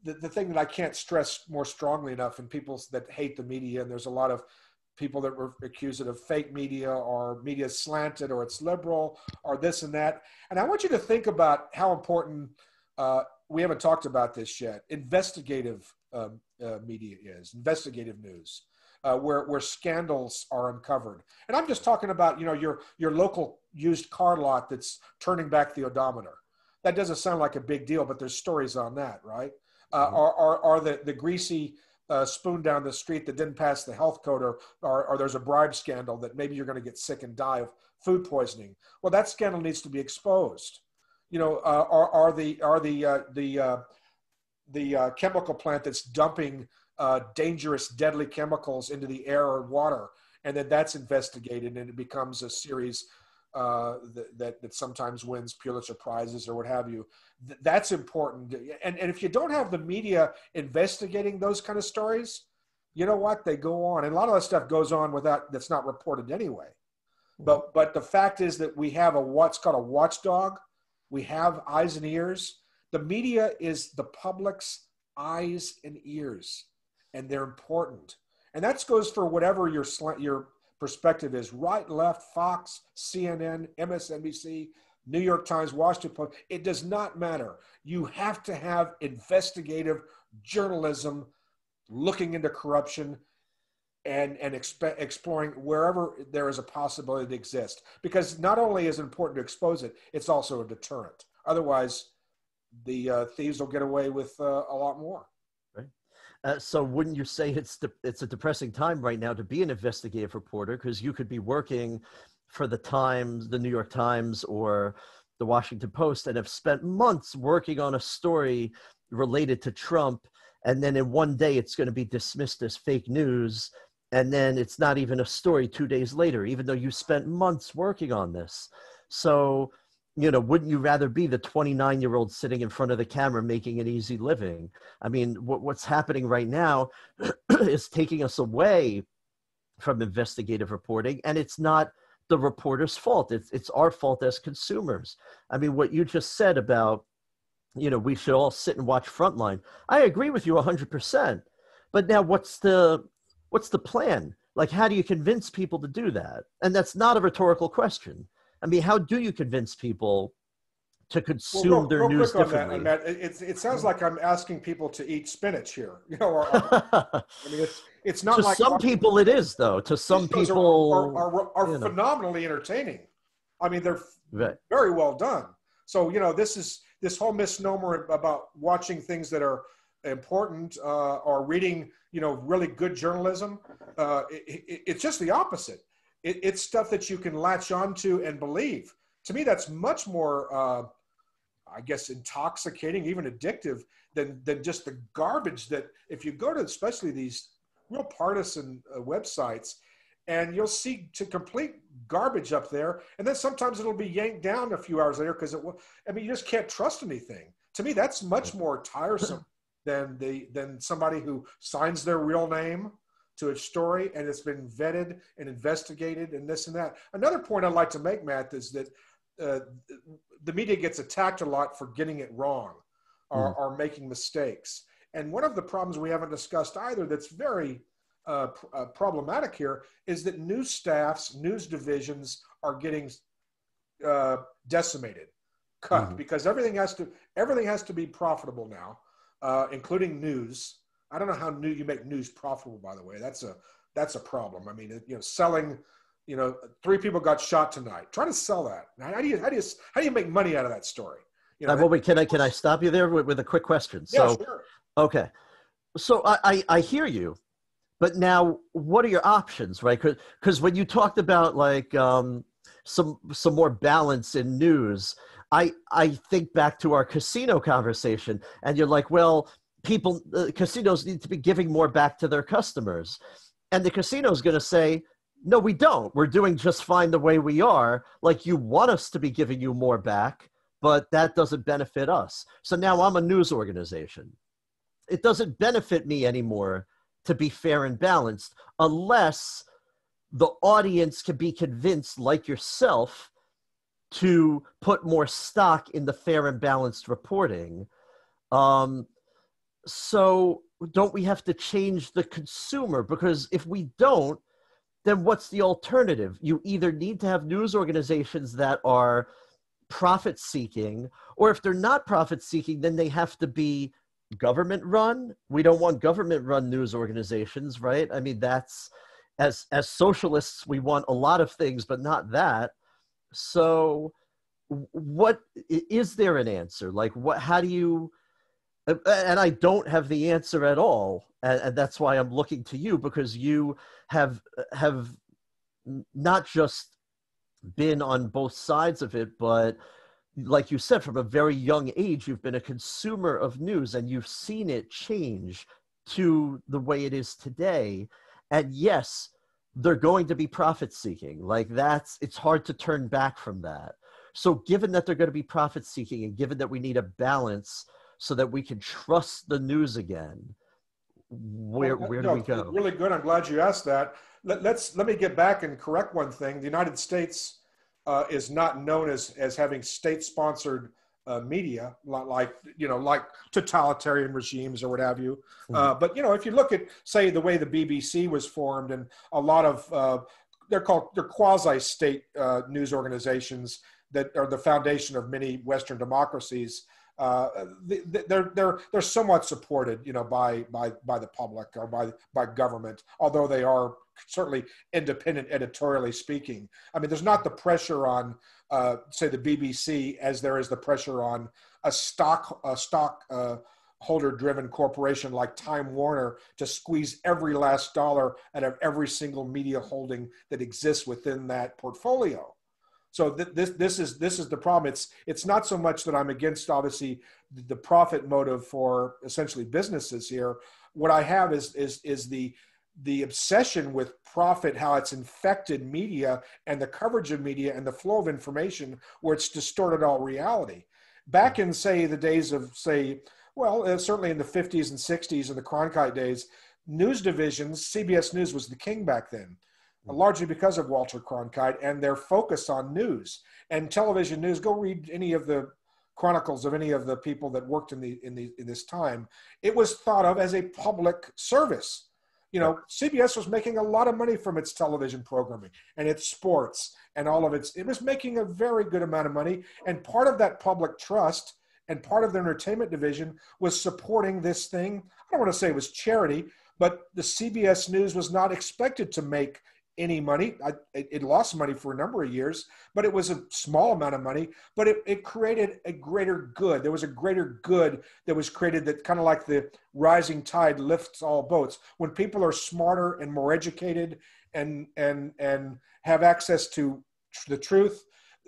the, the thing that I can't stress more strongly enough, and people that hate the media, and there's a lot of people that were accused of fake media or media slanted or it's liberal or this and that. And I want you to think about how important, uh, we haven't talked about this yet, investigative um, uh, media is, investigative news, uh, where, where scandals are uncovered. And I'm just talking about, you know, your, your local used car lot that's turning back the odometer. That doesn't sound like a big deal, but there's stories on that, right? Uh, mm-hmm. Or, or, or the, the greasy, Uh, spoon down the street that didn't pass the health code, or, or, or there's a bribe scandal that maybe you're going to get sick and die of food poisoning. Well, that scandal needs to be exposed. You know, uh, or, or the or the uh, the uh, the uh, chemical plant that's dumping uh, dangerous, deadly chemicals into the air or water, and then that's investigated, and it becomes a series uh, that, that that sometimes wins Pulitzer prizes or what have you. That's important. And, and if you don't have the media investigating those kind of stories, you know what? They go on. And a lot of that stuff goes on without, that's not reported anyway. But, but the fact is that we have a what's called a watchdog. We have eyes and ears. The media is the public's eyes and ears, and they're important. And that goes for whatever your, your perspective is, right, left, Fox, C N N, M S N B C, New York Times, Washington Post, it does not matter. You have to have investigative journalism looking into corruption and, and exp exploring wherever there is a possibility to exist. Because not only is it important to expose it, it's also a deterrent. Otherwise, the uh, thieves will get away with uh, a lot more. Right. Uh, so wouldn't you say it's, de it's a depressing time right now to be an investigative reporter, because you could be working for the Times, the New York Times, or the Washington Post, and have spent months working on a story related to Trump, and then in one day it's going to be dismissed as fake news, and then it's not even a story two days later, even though you spent months working on this. So, you know, wouldn't you rather be the twenty-nine-year-old sitting in front of the camera making an easy living? I mean, what, what's happening right now is taking us away from investigative reporting, and it's not the reporter's fault. It's, it's our fault as consumers. I mean, what you just said about, you know, we should all sit and watch Frontline. I agree with you one hundred percent. But now what's the, what's the plan? Like, how do you convince people to do that? And that's not a rhetorical question. I mean, how do you convince people to consume well, real, their real news quick differently? On that, on that. It, it sounds like I'm asking people to eat spinach here. You know, or, or, I mean, it's, it's not to like some people it is, though. To some people are, are, are, are phenomenally know. entertaining. I mean, they're right. very well done. So, you know, this is this whole misnomer about watching things that are important uh, or reading, you know, really good journalism. Uh, it, it, it's just the opposite. It, it's stuff that you can latch onto and believe. To me, that's much more, uh, I guess, intoxicating, even addictive, than, than just the garbage that if you go to especially these real partisan uh, websites, and you'll see to complete garbage up there. And then sometimes it'll be yanked down a few hours later because it will, I mean, you just can't trust anything. To me, that's much more tiresome than, the, than somebody who signs their real name to a story and it's been vetted and investigated and this and that. Another point I'd like to make, Matt, is that Uh, the media gets attacked a lot for getting it wrong or, mm. or making mistakes. And one of the problems we haven't discussed either that's very uh, pr uh, problematic here is that news staffs, news divisions are getting uh, decimated. cut mm-hmm. because everything has to everything has to be profitable now, uh, including news. I don't know how new you make news profitable, by the way. That's a that's a problem. I mean, you know, selling, you know, three people got shot tonight. Try to sell that. How do you how do you how do you make money out of that story? You know, uh, well, wait, can I can I stop you there with, with a quick question? Yeah, so, sure. Okay, so I, I I hear you, but now what are your options, right? Because when you talked about like um, some some more balance in news, I I think back to our casino conversation, and you're like, well, people uh, casinos need to be giving more back to their customers, and the casino's going to say, no, we don't. We're doing just fine the way we are. Like, you want us to be giving you more back, but that doesn't benefit us. So now I'm a news organization. It doesn't benefit me anymore to be fair and balanced unless the audience can be convinced, like yourself, to put more stock in the fair and balanced reporting. Um, so don't we have to change the consumer? Because if we don't, then what's the alternative? You either need to have news organizations that are profit seeking, or if they're not profit seeking, then they have to be government run. We don't want government run news organizations, right? I mean, that's as as socialists, we want a lot of things, but not that. So what is there an answer? Like, what, how do you, and I don't have the answer at all. And, and that's why I'm looking to you, because you have, have not just been on both sides of it, but like you said, from a very young age, you've been a consumer of news and you've seen it change to the way it is today. And yes, they're going to be profit seeking. Like, that's, it's hard to turn back from that. So given that they're going to be profit seeking, and given that we need a balance so that we can trust the news again, where, where do we go? Really good. I'm glad you asked that. Let, let's, let me get back and correct one thing. The United States uh, is not known as, as having state-sponsored uh, media, like, you know, like totalitarian regimes or what have you. Mm-hmm. uh, but, you know, if you look at, say, the way the B B C was formed, and a lot of, uh, they're called, they're quasi-state uh, news organizations that are the foundation of many Western democracies. Uh, they're they're they're somewhat supported, you know, by by by the public or by by government, although they are certainly independent editorially speaking. I mean, there's not the pressure on, uh, say, the B B C as there is the pressure on a stock a stock uh, holder-driven corporation like Time Warner to squeeze every last dollar out of every single media holding that exists within that portfolio. So th this this is this is the problem. It's it's not so much that I'm against, obviously, the profit motive for essentially businesses here. What I have is is is the the obsession with profit, how it's infected media and the coverage of media and the flow of information, where it's distorted all reality. Back in, say, the days of, say, well, certainly in the fifties and sixties and the Cronkite days, news divisions, C B S News was the king back then. Largely because of Walter Cronkite and their focus on news and television news. Go read any of the chronicles of any of the people that worked in the in the in this time. It was thought of as a public service. You know, C B S was making a lot of money from its television programming and its sports and all of its. It was making a very good amount of money, and part of that public trust and part of the entertainment division was supporting this thing. I don't want to say it was charity, but the C B S News was not expected to make any money. I, it lost money for a number of years, but it was a small amount of money, but it, it created a greater good. There was a greater good that was created, that kind of like the rising tide lifts all boats. When people are smarter and more educated and, and, and have access to the truth,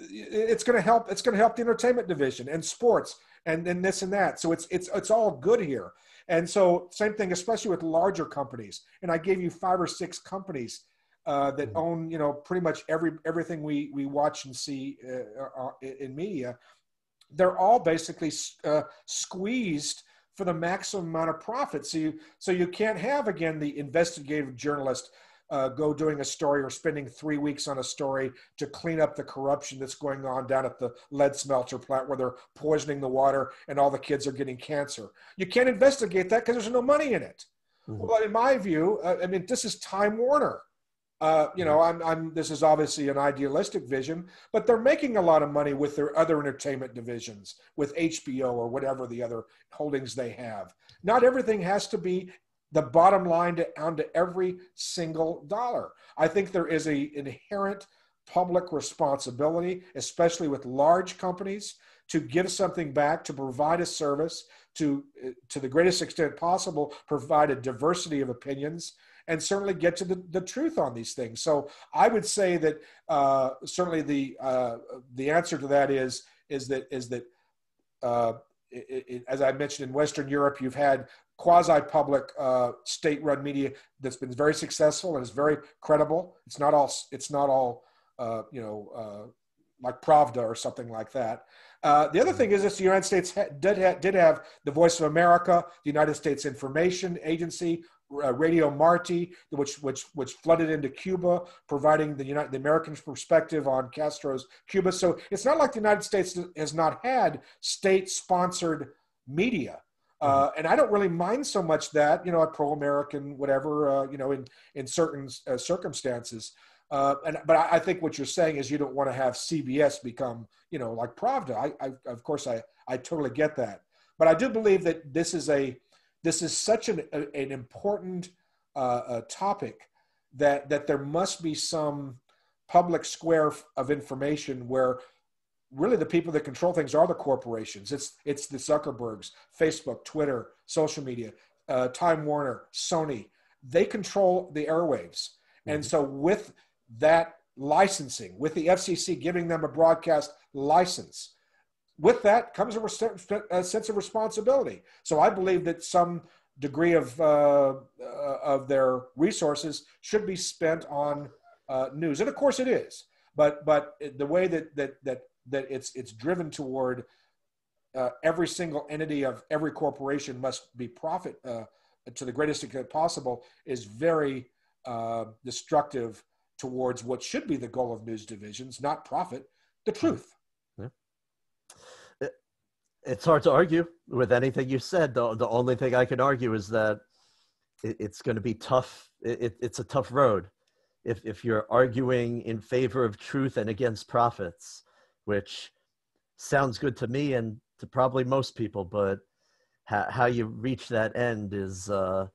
it's going to help. It's going to help the entertainment division and sports and then this and that. So it's, it's, it's all good here. And so same thing, especially with larger companies. And I gave you five or six companies Uh, that own, you know, pretty much every everything we we watch and see uh, in media. They're all basically uh, squeezed for the maximum amount of profit. So you so you can't have, again, the investigative journalist uh, go doing a story or spending three weeks on a story to clean up the corruption that's going on down at the lead smelter plant where they're poisoning the water and all the kids are getting cancer. You can't investigate that because there's no money in it. Mm-hmm. Well, in my view, uh, I mean, this is Time Warner. Uh, you know, I'm, I'm, this is obviously an idealistic vision, but they're making a lot of money with their other entertainment divisions, with H B O or whatever the other holdings they have. Not everything has to be the bottom line to, down to every single dollar. I think there is an inherent public responsibility, especially with large companies, to give something back, to provide a service, to, to the greatest extent possible, provide a diversity of opinions, and certainly get to the, the truth on these things. So I would say that uh, certainly the uh, the answer to that is is that is that uh, it, it, as I mentioned, in Western Europe, you've had quasi-public uh, state-run media that's been very successful and is very credible. It's not all it's not all uh, you know uh, like Pravda or something like that. Uh, the other thing is this, the United States ha did, ha did have the Voice of America, the United States Information Agency, uh, Radio Marti, which, which, which flooded into Cuba, providing the, United, the American perspective on Castro's Cuba. So it's not like the United States has not had state-sponsored media. Uh, and I don't really mind so much that, you know, a pro-American, whatever, uh, you know, in, in certain uh, circumstances. Uh, and, but I, I think what you're saying is you don't want to have C B S become, you know, like Pravda. I, I, of course, I, I totally get that. But I do believe that this is a, this is such an, a, an important uh, uh, topic that, that there must be some public square of information where really the people that control things are the corporations. It's, it's the Zuckerbergs, Facebook, Twitter, social media, uh, Time Warner, Sony. They control the airwaves. Mm-hmm. And so with that licensing, with the F C C giving them a broadcast license, with that comes a, a sense of responsibility. So I believe that some degree of, uh, uh, of their resources should be spent on uh, news. And of course it is, but, but the way that, that, that, that it's, it's driven toward uh, every single entity of every corporation must be profit uh, to the greatest extent possible is very uh, destructive towards what should be the goal of news divisions, not profit, the truth. Yeah. It, it's hard to argue with anything you said. The, the only thing I can argue is that it, it's going to be tough. It, it, it's a tough road if, if you're arguing in favor of truth and against profits, which sounds good to me and to probably most people, but how, how you reach that end is, uh,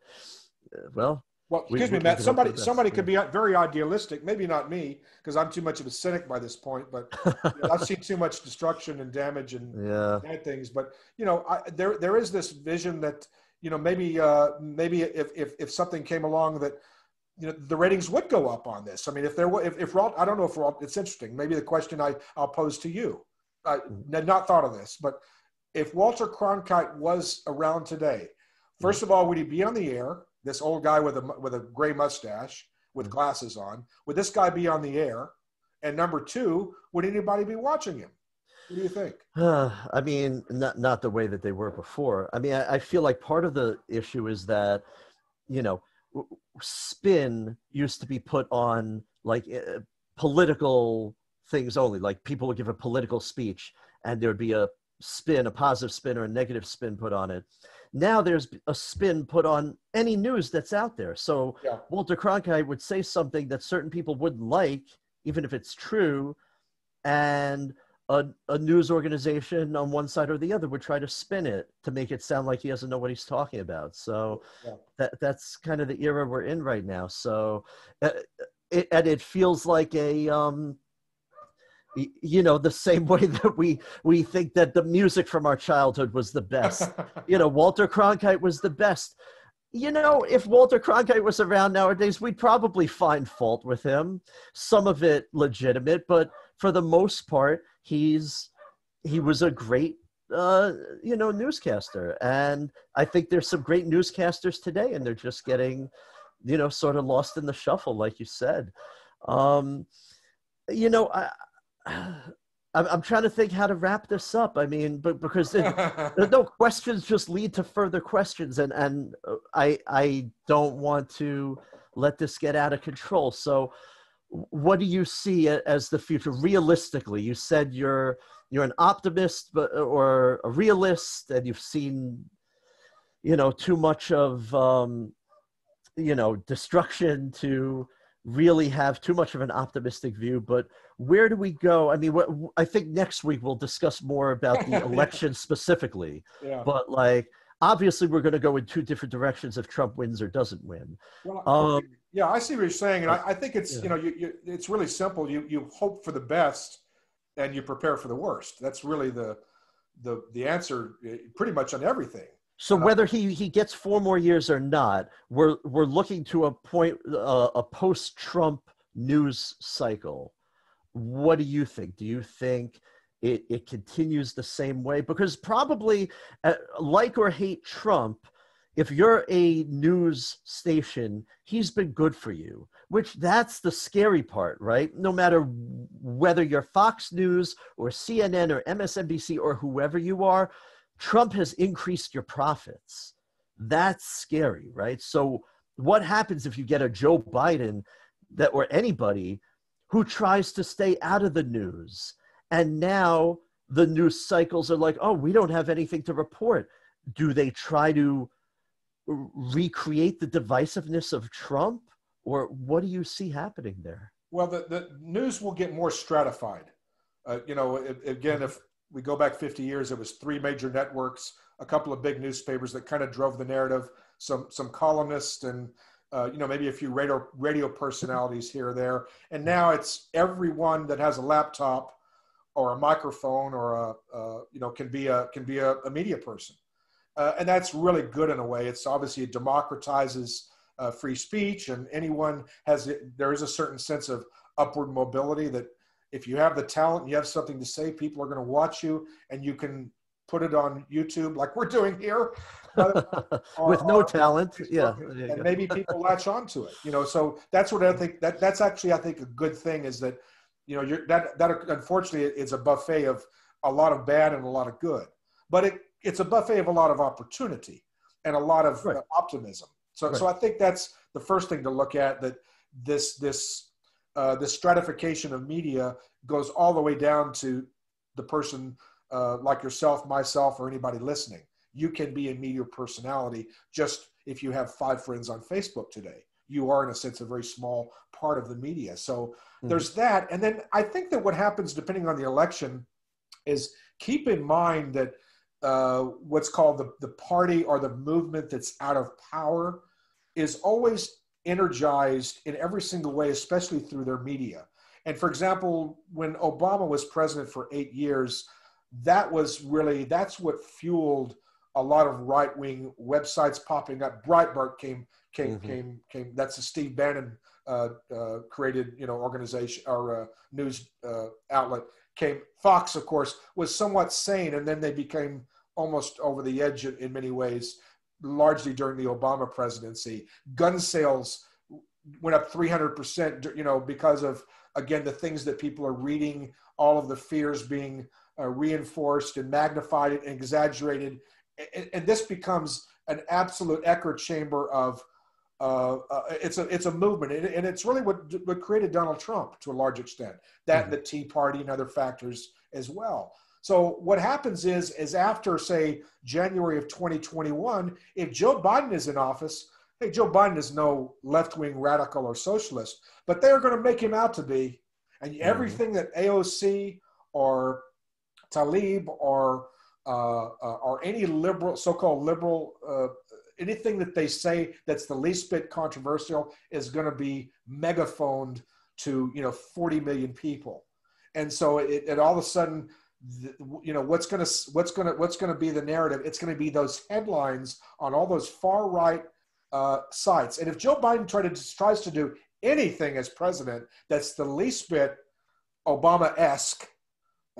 well, Well, excuse we, me, Matt, somebody, somebody could be very idealistic, maybe not me, because I'm too much of a cynic by this point, but you know, I've seen too much destruction and damage and yeah. bad things. But, you know, I, there, there is this vision that, you know, maybe, uh, maybe if, if, if something came along that, you know, the ratings would go up on this. I mean, if there were, if, if Ralph, I don't know if Ralph, it's interesting, maybe the question I, I'll pose to you, I had not thought of this, but if Walter Cronkite was around today, first of all, would he be on the air? This old guy with a, with a gray mustache with glasses on, would this guy be on the air? And number two, would anybody be watching him? What do you think? Uh, I mean, not, not the way that they were before. I mean, I, I feel like part of the issue is that, you know, spin used to be put on like uh, political things only, like people would give a political speech and there'd be a spin, a positive spin or a negative spin put on it. Now there's a spin put on any news that's out there. So yeah. Walter Cronkite would say something that certain people would like, even if it's true, and a, a news organization on one side or the other would try to spin it to make it sound like he doesn't know what he's talking about. So yeah. that, that's kind of the era we're in right now. So, uh, it, and it feels like a... Um, you know, the same way that we, we think that the music from our childhood was the best. You know, Walter Cronkite was the best. You know, if Walter Cronkite was around nowadays, we'd probably find fault with him. Some of it legitimate, but for the most part, he's, he was a great, uh, you know, newscaster. And I think there's some great newscasters today and they're just getting, you know, sort of lost in the shuffle, like you said. Um, you know, I, I'm trying to think how to wrap this up. I mean, but because it, no questions just lead to further questions, and and I I don't want to let this get out of control. So, what do you see as the future realistically? You said you're you're an optimist, but or a realist, and you've seen, you know, too much of um, you know, destruction to really have too much of an optimistic view, but where do we go? I mean, what, I think next week we'll discuss more about the election specifically, yeah. but like, obviously we're going to go in two different directions if Trump wins or doesn't win. Well, um, yeah, I see what you're saying. And I, I think it's, yeah. you know, you, you, it's really simple. You, you hope for the best and you prepare for the worst. That's really the, the, the answer pretty much on everything. So whether he, he gets four more years or not, we're, we're looking to a point, uh, a post-Trump news cycle. What do you think? Do you think it, it continues the same way? Because probably, uh, like or hate Trump, if you're a news station, he's been good for you, which that's the scary part, right? No matter whether you're Fox News or C N N or M S N B C or whoever you are, Trump has increased your profits. That's scary, right? So what happens if you get a Joe Biden that, or anybody who tries to stay out of the news? And now the news cycles are like, oh, we don't have anything to report. Do they try to recreate the divisiveness of Trump? Or what do you see happening there? Well, the, the news will get more stratified. Uh, you know, it, again, if we go back fifty years, it was three major networks, a couple of big newspapers that kind of drove the narrative, some, some columnists and, uh, you know, maybe a few radio, radio personalities here or there. And now it's everyone that has a laptop or a microphone or, a, uh, you know, can be a, can be a, a media person. Uh, and that's really good in a way. It's obviously, it democratizes uh, free speech, and anyone has, it, there is a certain sense of upward mobility that, if you have the talent and you have something to say, people are going to watch you, and you can put it on YouTube like we're doing here. With or, no or, talent, yeah. And maybe people latch onto it, you know. So that's what I think, that, that's actually, I think, a good thing is that, you know, you're, that, that unfortunately is a buffet of a lot of bad and a lot of good. But it, it's a buffet of a lot of opportunity and a lot of right. uh, optimism. So, right. so I think that's the first thing to look at, that this this – Uh, the stratification of media goes all the way down to the person uh, like yourself, myself, or anybody listening. You can be a media personality just if you have five friends on Facebook today. You are, in a sense, a very small part of the media. So mm-hmm. there's that. And then I think that what happens, depending on the election, is keep in mind that uh, what's called the, the party or the movement that's out of power is always energized in every single way, especially through their media. And for example, when Obama was president for eight years, that was really, that's what fueled a lot of right-wing websites popping up. Breitbart came, came, mm-hmm. came, came, that's a Steve Bannon uh, uh, created, you know, organization or uh, news uh, outlet came. Fox, of course, was somewhat sane, and then they became almost over the edge in, in many ways, largely during the Obama presidency. Gun sales went up three hundred percent, you know, because of, again, the things that people are reading, all of the fears being uh, reinforced and magnified and exaggerated. And, and this becomes an absolute echo chamber of, uh, uh, it's a it's a movement. And, and it's really what, what created Donald Trump to a large extent, that mm-hmm. and the Tea Party and other factors as well. So what happens is, is after, say, January of twenty twenty-one, if Joe Biden is in office, hey, Joe Biden is no left-wing radical or socialist, but they're going to make him out to be. And mm-hmm. everything that A O C or Talib or, uh, uh, or any liberal, so-called liberal, uh, anything that they say that's the least bit controversial is going to be megaphoned to, you know, forty million people. And so it, it all of a sudden, The, you know, what's going to what's going to what's going to be the narrative? It's going to be those headlines on all those far right uh, sites. And if Joe Biden tried to, tries to do anything as president that's the least bit Obama-esque,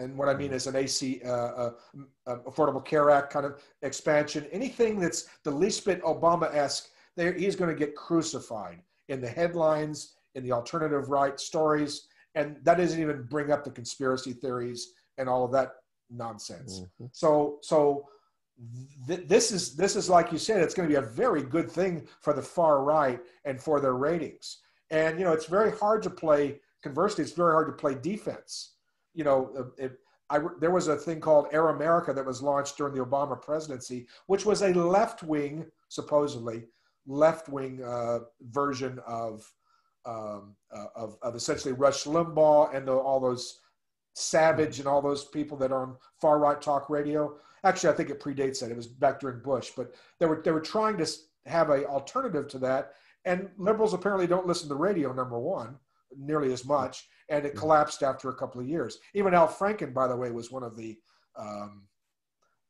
and what I mean is an A C uh, uh, Affordable Care Act kind of expansion, anything that's the least bit Obama-esque, there he's going to get crucified in the headlines, in the alternative right stories, and that doesn't even bring up the conspiracy theories and all of that nonsense. Mm-hmm. So, so th- this is this is like you said, it's going to be a very good thing for the far right and for their ratings. And you know, it's very hard to play. Conversely, it's very hard to play defense. You know, it, I, there was a thing called Air America that was launched during the Obama presidency, which was a left wing, supposedly left wing uh, version of um, uh, of, of essentially Rush Limbaugh and the, all those Savage and all those people that are on far right talk radio. Actually, I think it predates that. It was back during Bush, but they were, they were trying to have an alternative to that. And liberals apparently don't listen to radio, number one, nearly as much. And it collapsed after a couple of years. Even Al Franken, by the way, was one of the, um,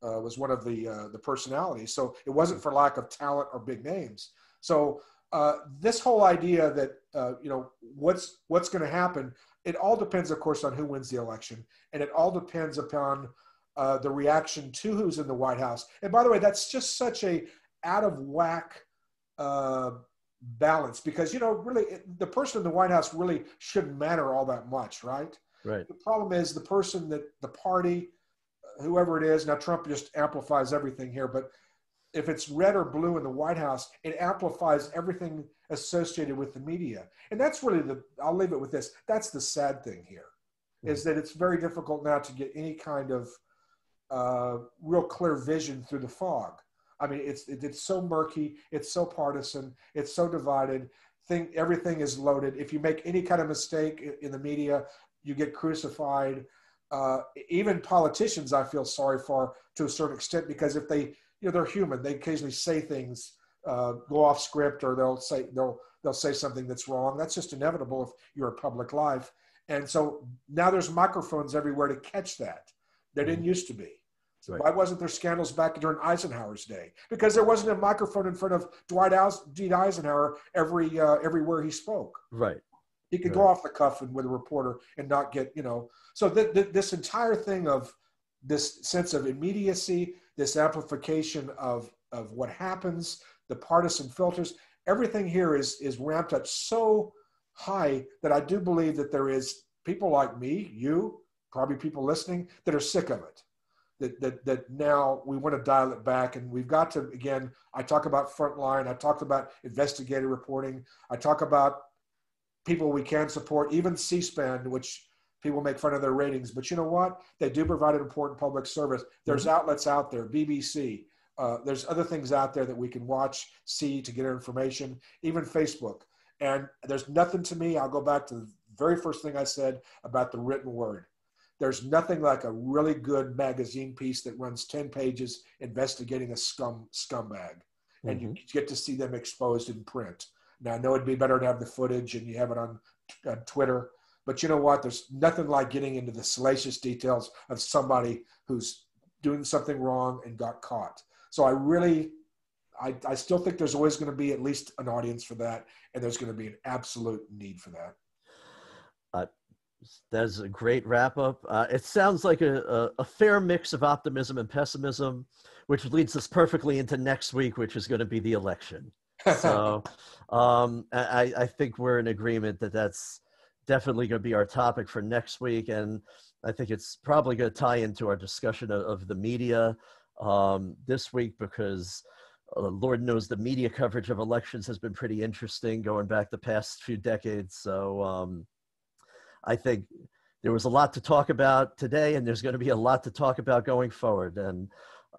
uh, was one of the, uh, the personalities. So it wasn't for lack of talent or big names. So uh, this whole idea that, uh, you know, what's, what's going to happen, it all depends, of course, on who wins the election. And it all depends upon uh, the reaction to who's in the White House. And by the way, that's just such a out of whack uh, balance, because, you know, really it, the person in the White House really shouldn't matter all that much, right? Right. The problem is the person that the party, whoever it is, now Trump just amplifies everything here, but if it's red or blue in the White House, it amplifies everything associated with the media. And that's really the, I'll leave it with this, that's the sad thing here, mm-hmm. is that it's very difficult now to get any kind of uh, real clear vision through the fog. I mean, it's, it, it's so murky, it's so partisan, it's so divided, Think, everything is loaded. If you make any kind of mistake in, in the media, you get crucified. Uh, even politicians I feel sorry for to a certain extent, because if they, you know, they're human, they occasionally say things, uh, go off script, or they'll say, they'll, they'll say something that's wrong. That's just inevitable if you're in public life. And so now there's microphones everywhere to catch that. They didn't used to be. Right. Why wasn't there scandals back during Eisenhower's day? Because there wasn't a microphone in front of Dwight Eisenhower every uh, everywhere he spoke. Right. He could right. go off the cuff and with a reporter and not get, you know. So th th this entire thing of this sense of immediacy, this amplification of, of what happens, the partisan filters, everything here is, is ramped up so high that I do believe that there is people like me, you, probably people listening, that are sick of it. That, that, that now we want to dial it back, and we've got to, again, I talk about Frontline, I talked about investigative reporting, I talk about people we can support, even C SPAN, which people make fun of their ratings, but you know what? They do provide an important public service. There's mm-hmm. outlets out there, B B C, uh, there's other things out there that we can watch, see to get information, even Facebook. And there's nothing to me, I'll go back to the very first thing I said about the written word. There's nothing like a really good magazine piece that runs ten pages investigating a scum scumbag. And mm-hmm. you get to see them exposed in print. Now, I know it'd be better to have the footage and you have it on, on Twitter, but you know what? There's nothing like getting into the salacious details of somebody who's doing something wrong and got caught. So I really, I, I still think there's always going to be at least an audience for that. And there's going to be an absolute need for that. Uh That's a great wrap up. Uh, it sounds like a, a, a fair mix of optimism and pessimism, which leads us perfectly into next week, which is going to be the election. So um, I, I think we're in agreement that that's definitely going to be our topic for next week. And I think it's probably going to tie into our discussion of, of the media um, this week, because uh, Lord knows the media coverage of elections has been pretty interesting going back the past few decades. So, um, I think there was a lot to talk about today, and there's going to be a lot to talk about going forward. And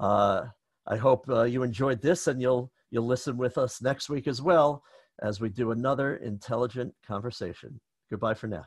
uh, I hope uh, you enjoyed this, and you'll, you'll listen with us next week as well as we do another intelligent conversation. Goodbye for now.